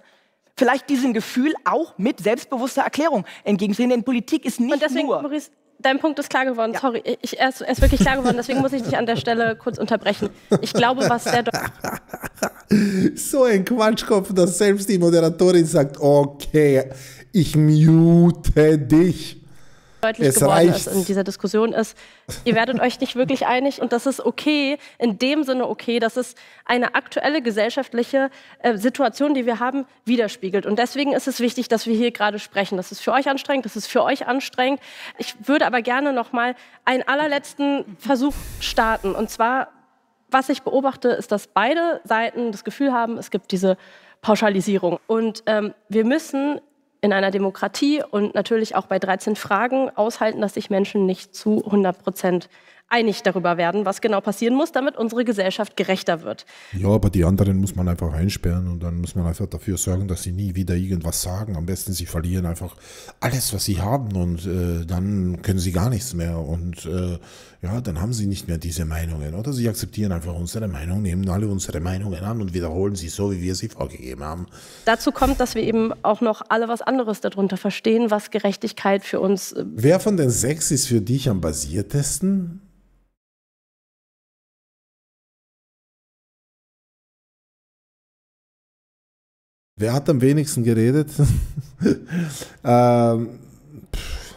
vielleicht diesem Gefühl auch mit selbstbewusster Erklärung entgegenstehen, denn Politik ist nicht nur... Und deswegen, Maurice, dein Punkt ist klar geworden, ja. sorry, ich, er, ist, er ist wirklich klar geworden, deswegen muss ich dich an der Stelle kurz unterbrechen. Ich glaube, was der... So ein Quatschkopf, dass selbst die Moderatorin sagt, okay... Ich mute dich. Deutlich geworden ist in dieser Diskussion ist, ihr werdet euch nicht wirklich einig und das ist okay, in dem Sinne okay, dass es eine aktuelle gesellschaftliche äh, Situation, die wir haben, widerspiegelt. Und deswegen ist es wichtig, dass wir hier gerade sprechen. Das ist für euch anstrengend, das ist für euch anstrengend. Ich würde aber gerne noch mal einen allerletzten Versuch starten. Und zwar, was ich beobachte, ist, dass beide Seiten das Gefühl haben, es gibt diese Pauschalisierung. Und ähm, wir müssen... in einer Demokratie und natürlich auch bei dreizehn Fragen aushalten, dass sich Menschen nicht zu hundert Prozent einig darüber werden, was genau passieren muss, damit unsere Gesellschaft gerechter wird. Ja, aber die anderen muss man einfach einsperren und dann muss man einfach dafür sorgen, dass sie nie wieder irgendwas sagen. Am besten sie verlieren einfach alles, was sie haben und äh, dann können sie gar nichts mehr und äh, ja, dann haben sie nicht mehr diese Meinungen oder sie akzeptieren einfach unsere Meinung, nehmen alle unsere Meinungen an und wiederholen sie so, wie wir sie vorgegeben haben. Dazu kommt, dass wir eben auch noch alle was anderes darunter verstehen, was Gerechtigkeit für uns... Wer von den sechs ist für dich am basiertesten? Wer hat am wenigsten geredet? ähm, pff,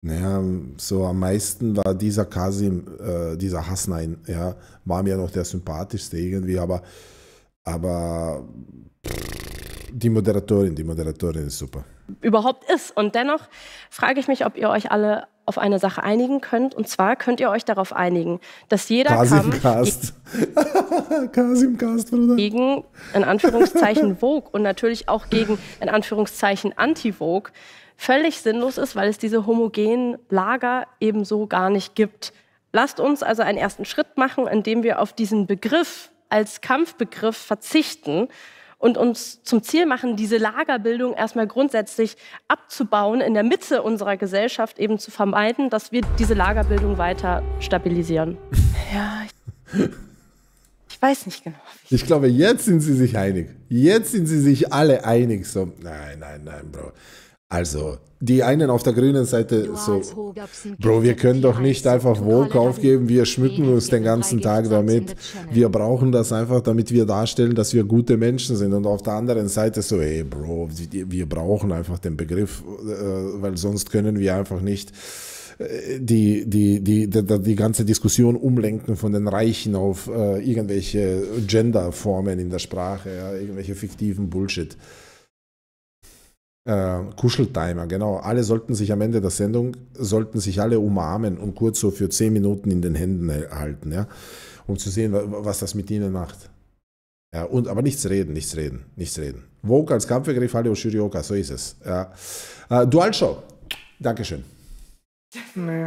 naja, so am meisten war dieser Kazim, äh, dieser Hasnain, ja, war mir noch der sympathischste irgendwie, aber, aber pff, die Moderatorin, die Moderatorin ist super. Überhaupt ist. Und dennoch frage ich mich, ob ihr euch alle auf eine Sache einigen könnt. Und zwar könnt ihr euch darauf einigen, dass jeder Kasimcast. Kampf gegen, Kasimcast, Bruder. Gegen, in Anführungszeichen, Vogue und natürlich auch gegen, in Anführungszeichen, Anti-Vogue völlig sinnlos ist, weil es diese homogenen Lager eben so gar nicht gibt. Lasst uns also einen ersten Schritt machen, indem wir auf diesen Begriff als Kampfbegriff verzichten und uns zum Ziel machen, diese Lagerbildung erstmal grundsätzlich abzubauen, in der Mitte unserer Gesellschaft eben zu vermeiden, dass wir diese Lagerbildung weiter stabilisieren. Ja, ich, ich weiß nicht genau. Ich glaube, jetzt sind sie sich einig. Jetzt sind sie sich alle einig. So, nein, nein, nein, Bro. Also, die einen auf der grünen Seite so, Bro, wir können doch nicht einfach Vogue aufgeben, wir schmücken uns den ganzen Tag damit, wir brauchen das einfach, damit wir darstellen, dass wir gute Menschen sind. Und auf der anderen Seite so, hey Bro, wir brauchen einfach den Begriff, weil sonst können wir einfach nicht die, die, die, die, die ganze Diskussion umlenken von den Reichen auf irgendwelche Genderformen in der Sprache, ja, irgendwelche fiktiven Bullshit. Uh, Kuscheltimer, genau. Alle sollten sich am Ende der Sendung, sollten sich alle umarmen und kurz so für zehn Minuten in den Händen halten, ja, um zu sehen, was das mit ihnen macht. Ja, und, aber nichts reden, nichts reden, nichts reden. Vogue als Kampfbegriff, alle Oshirioka, so ist es. Ja. Uh, Dualshow, Dankeschön. Nee.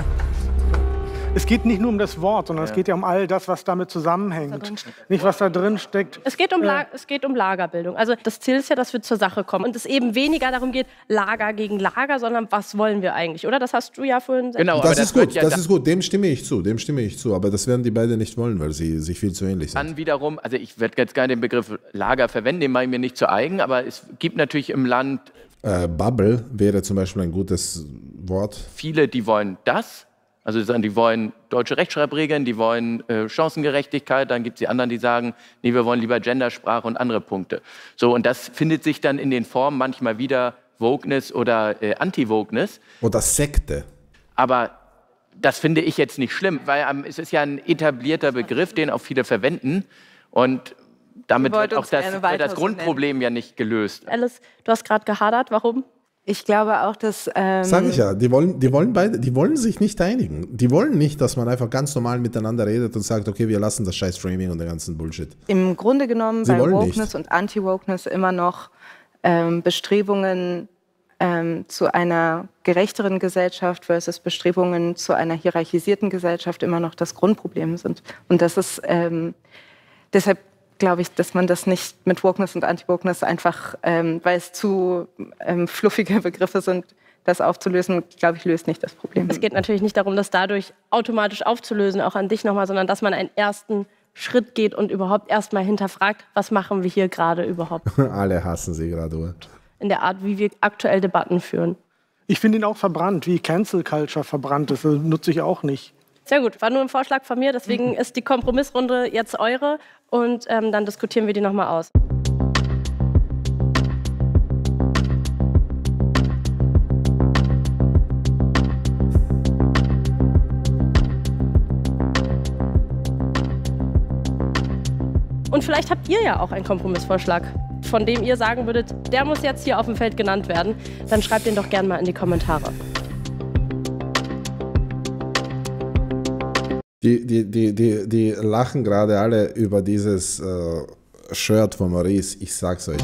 Es geht nicht nur um das Wort, sondern ja. es geht ja um all das, was damit zusammenhängt. Was da nicht, was da drin steckt. Es geht, um ja. es geht um Lagerbildung. Also das Ziel ist ja, dass wir zur Sache kommen. Und es eben weniger darum geht, Lager gegen Lager, sondern was wollen wir eigentlich, oder? Das hast du ja vorhin gesagt. Genau, das, das ist gut, ja das ist gut. Dem stimme ich zu, dem stimme ich zu. Aber das werden die beiden nicht wollen, weil sie sich viel zu ähnlich sind. Dann wiederum, also ich werde jetzt gar nicht den Begriff Lager verwenden, den mache ich mir nicht zu eigen, aber es gibt natürlich im Land... Äh, Bubble wäre zum Beispiel ein gutes Wort. Viele, die wollen das. Also die wollen deutsche Rechtschreibregeln, die wollen äh, Chancengerechtigkeit, dann gibt es die anderen, die sagen, nee, wir wollen lieber Gendersprache und andere Punkte. So, und das findet sich dann in den Formen manchmal wieder Wokeness oder äh, Anti-Wokeness. Oder Sekte. Aber das finde ich jetzt nicht schlimm, weil ähm, es ist ja ein etablierter Begriff, den auch viele verwenden. Und damit wird auch das, wird das Grundproblem ja nicht gelöst. Alice, du hast gerade gehadert, warum? Ich glaube auch, dass... Ähm Sag ich ja, die wollen, die, wollen beide, die wollen sich nicht einigen. Die wollen nicht, dass man einfach ganz normal miteinander redet und sagt, okay, wir lassen das scheiß Framing und den ganzen Bullshit. Im Grunde genommen bei Wokeness und Anti-Wokeness immer noch ähm, Bestrebungen ähm, zu einer gerechteren Gesellschaft versus Bestrebungen zu einer hierarchisierten Gesellschaft immer noch das Grundproblem sind. Und das ist ähm, deshalb... glaube ich, dass man das nicht mit Wokeness und Anti-Wokeness einfach, ähm, weil es zu ähm, fluffige Begriffe sind, das aufzulösen, glaube ich, löst nicht das Problem. Es geht natürlich nicht darum, das dadurch automatisch aufzulösen, auch an dich nochmal, sondern dass man einen ersten Schritt geht und überhaupt erstmal hinterfragt, was machen wir hier gerade überhaupt. Alle hassen sie gerade. In der Art, wie wir aktuell Debatten führen. Ich finde ihn auch verbrannt, wie Cancel Culture verbrannt ist, das nutze ich auch nicht. Sehr gut, war nur ein Vorschlag von mir, deswegen ist die Kompromissrunde jetzt eure und ähm, dann diskutieren wir die nochmal aus. Und vielleicht habt ihr ja auch einen Kompromissvorschlag, von dem ihr sagen würdet, der muss jetzt hier auf dem Feld genannt werden, dann schreibt den doch gerne mal in die Kommentare. Die, die, die, die, die lachen gerade alle über dieses äh, Shirt von Maurice, ich sag's euch.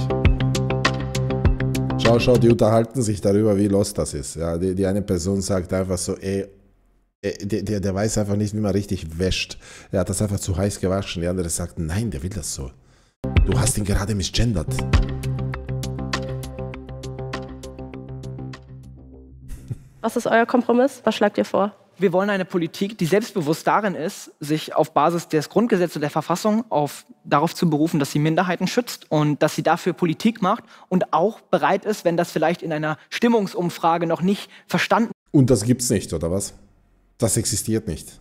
Schau, schau, die unterhalten sich darüber, wie los das ist. Ja, die, die eine Person sagt einfach so, ey, ey der, der, der weiß einfach nicht, wie man richtig wäscht. Er hat das einfach zu heiß gewaschen. Die andere sagt, nein, der will das so. Du hast ihn gerade misgendert. Was ist euer Kompromiss? Was schlagt ihr vor? Wir wollen eine Politik, die selbstbewusst darin ist, sich auf Basis des Grundgesetzes und der Verfassung auf, darauf zu berufen, dass sie Minderheiten schützt und dass sie dafür Politik macht und auch bereit ist, wenn das vielleicht in einer Stimmungsumfrage noch nicht verstanden wird. Und das gibt's nicht, oder was? Das existiert nicht.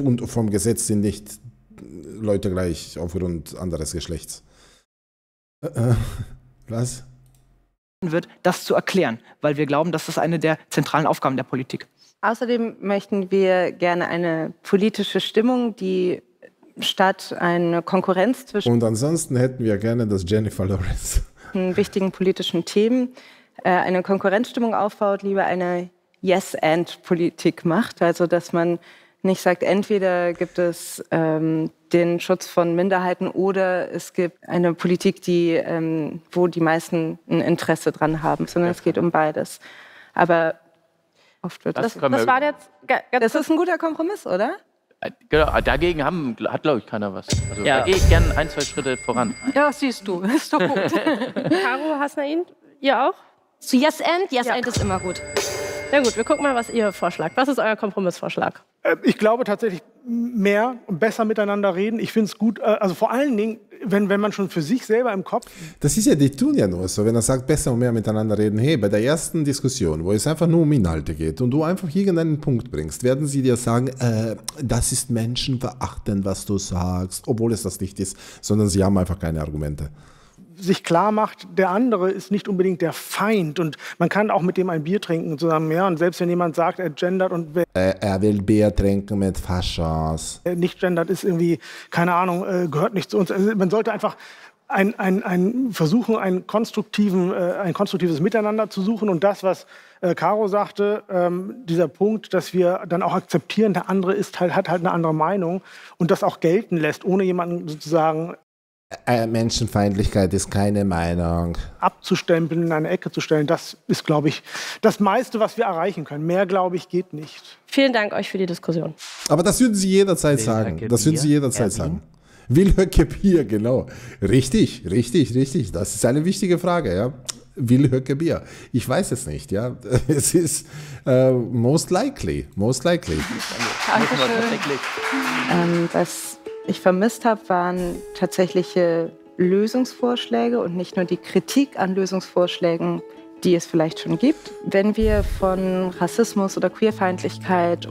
Und vom Gesetz sind nicht Leute gleich aufgrund anderes Geschlechts. Was? Wird, das zu erklären, weil wir glauben, dass das eine der zentralen Aufgaben der Politik ist. Außerdem möchten wir gerne eine politische Stimmung, die statt eine Konkurrenz zwischen... Und ansonsten hätten wir gerne, dass Jennifer Lawrence wichtigen politischen Themen eine Konkurrenzstimmung aufbaut, lieber eine Yes-and-Politik macht. Also, dass man nicht sagt, entweder gibt es ähm, den Schutz von Minderheiten oder es gibt eine Politik, die, ähm, wo die meisten ein Interesse dran haben, sondern es geht um beides. Aber oft wird das... Das, das, war jetzt, das ist ein guter Kompromiss, oder? Genau, dagegen haben, hat, glaube ich, keiner was. Also, ja. Da gehe ich gerne ein, zwei Schritte voran. Ja, siehst du, ist doch gut. Caro, Hasnain, ihr auch? Zu Yes and? Yes ja. and ist immer gut. Na gut, wir gucken mal, was ihr vorschlagt. Was ist euer Kompromissvorschlag? Äh, ich glaube tatsächlich, mehr und besser miteinander reden. Ich finde es gut, äh, also vor allen Dingen, wenn, wenn man schon für sich selber im Kopf... Das ist ja, die tun ja nur so, wenn er sagt, besser und mehr miteinander reden. Hey, bei der ersten Diskussion, wo es einfach nur um Inhalte geht und du einfach irgendeinen Punkt bringst, werden sie dir sagen, äh, das ist menschenverachtend, was du sagst, obwohl es das nicht ist, sondern sie haben einfach keine Argumente. Sich klar macht, der andere ist nicht unbedingt der Feind und man kann auch mit dem ein Bier trinken zusammen, ja, und selbst wenn jemand sagt, er gendert und... Äh, er will Bier trinken mit Faschos. Nicht gendert ist irgendwie, keine Ahnung, äh, gehört nicht zu uns. Also man sollte einfach ein, ein, ein versuchen, einen konstruktiven, äh, ein konstruktives Miteinander zu suchen und das, was äh, Caro sagte, ähm, dieser Punkt, dass wir dann auch akzeptieren, der andere ist halt, hat halt eine andere Meinung und das auch gelten lässt, ohne jemanden sozusagen... Menschenfeindlichkeit ist keine Meinung. Abzustempeln, in eine Ecke zu stellen, das ist, glaube ich, das meiste, was wir erreichen können. Mehr, glaube ich, geht nicht. Vielen Dank euch für die Diskussion. Aber das würden Sie jederzeit sagen. Das würden Sie jederzeit sagen. Willhöckebier, genau. Richtig, richtig, richtig. Das ist eine wichtige Frage, ja. Willhöckebier. Ich weiß es nicht, ja. Es ist äh, most likely, most likely. Dankeschön. Das ich vermisst habe, waren tatsächliche Lösungsvorschläge und nicht nur die Kritik an Lösungsvorschlägen, die es vielleicht schon gibt. Wenn wir von Rassismus oder Queerfeindlichkeit...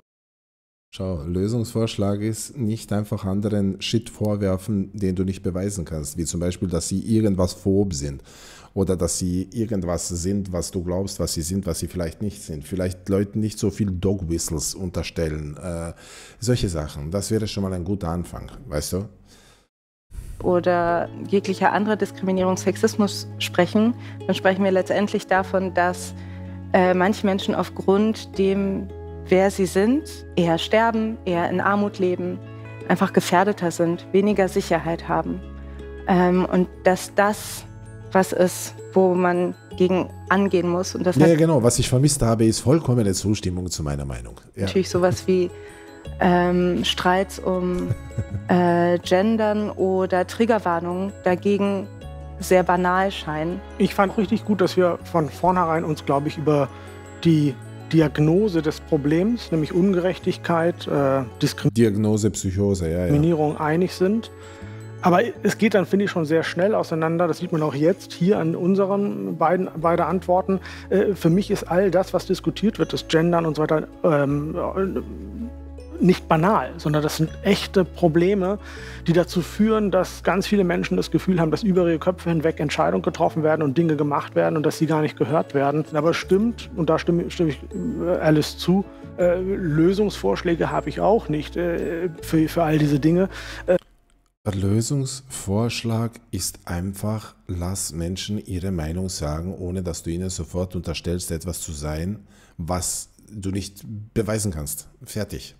Schau, Lösungsvorschlag ist nicht einfach anderen Shit vorwerfen, den du nicht beweisen kannst, wie zum Beispiel, dass sie irgendwas phob sind oder dass sie irgendwas sind, was du glaubst, was sie sind, was sie vielleicht nicht sind. Vielleicht Leuten nicht so viel Dog Whistles unterstellen. Äh, solche Sachen, das wäre schon mal ein guter Anfang, weißt du? Oder jeglicher andere Diskriminierung, Sexismus sprechen, dann sprechen wir letztendlich davon, dass äh, manche Menschen aufgrund dem, wer sie sind, eher sterben, eher in Armut leben, einfach gefährdeter sind, weniger Sicherheit haben. Ähm, und dass das was ist, wo man gegen angehen muss. Und das ja, ja, genau. Was ich vermisst habe, ist vollkommene Zustimmung zu meiner Meinung. Ja. Natürlich sowas wie ähm, Streits um äh, Gendern oder Triggerwarnungen dagegen sehr banal scheinen. Ich fand richtig gut, dass wir von vornherein uns, glaube ich, über die Diagnose des Problems, nämlich Ungerechtigkeit, äh, Diskriminierung, Diagnose, Psychose, ja, ja. einig sind. Aber es geht dann, finde ich, schon sehr schnell auseinander. Das sieht man auch jetzt hier an unseren beiden, beiden Antworten. Äh, für mich ist all das, was diskutiert wird, das Gendern und so weiter, ähm, nicht banal, sondern das sind echte Probleme, die dazu führen, dass ganz viele Menschen das Gefühl haben, dass über ihre Köpfe hinweg Entscheidungen getroffen werden und Dinge gemacht werden und dass sie gar nicht gehört werden. Aber stimmt, und da stimme, stimme ich Alice zu, äh, Lösungsvorschläge habe ich auch nicht äh, für, für all diese Dinge. Äh, Der Lösungsvorschlag ist einfach, lass Menschen ihre Meinung sagen, ohne dass du ihnen sofort unterstellst, etwas zu sein, was du nicht beweisen kannst. Fertig.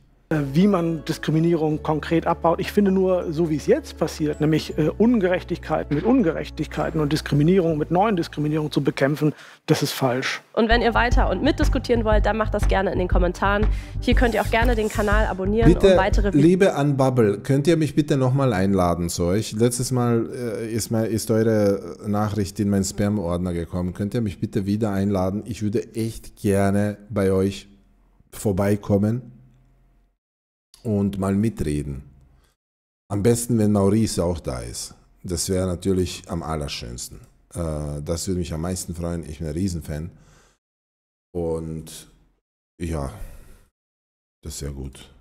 Wie man Diskriminierung konkret abbaut. Ich finde nur, so wie es jetzt passiert, nämlich äh, Ungerechtigkeiten mit Ungerechtigkeiten und Diskriminierung mit neuen Diskriminierungen zu bekämpfen, das ist falsch. Und wenn ihr weiter und mitdiskutieren wollt, dann macht das gerne in den Kommentaren. Hier könnt ihr auch gerne den Kanal abonnieren. Bitte, um weitere Videos. Liebe Unbubble, könnt ihr mich bitte nochmal einladen zu euch? Letztes Mal äh, ist, mal, ist eure Nachricht in meinen Spam-Ordner gekommen. Könnt ihr mich bitte wieder einladen? Ich würde echt gerne bei euch vorbeikommen und mal mitreden. Am besten, wenn Maurice auch da ist. Das wäre natürlich am allerschönsten. Das würde mich am meisten freuen. Ich bin ein Riesenfan. Und ja, das ist sehr gut.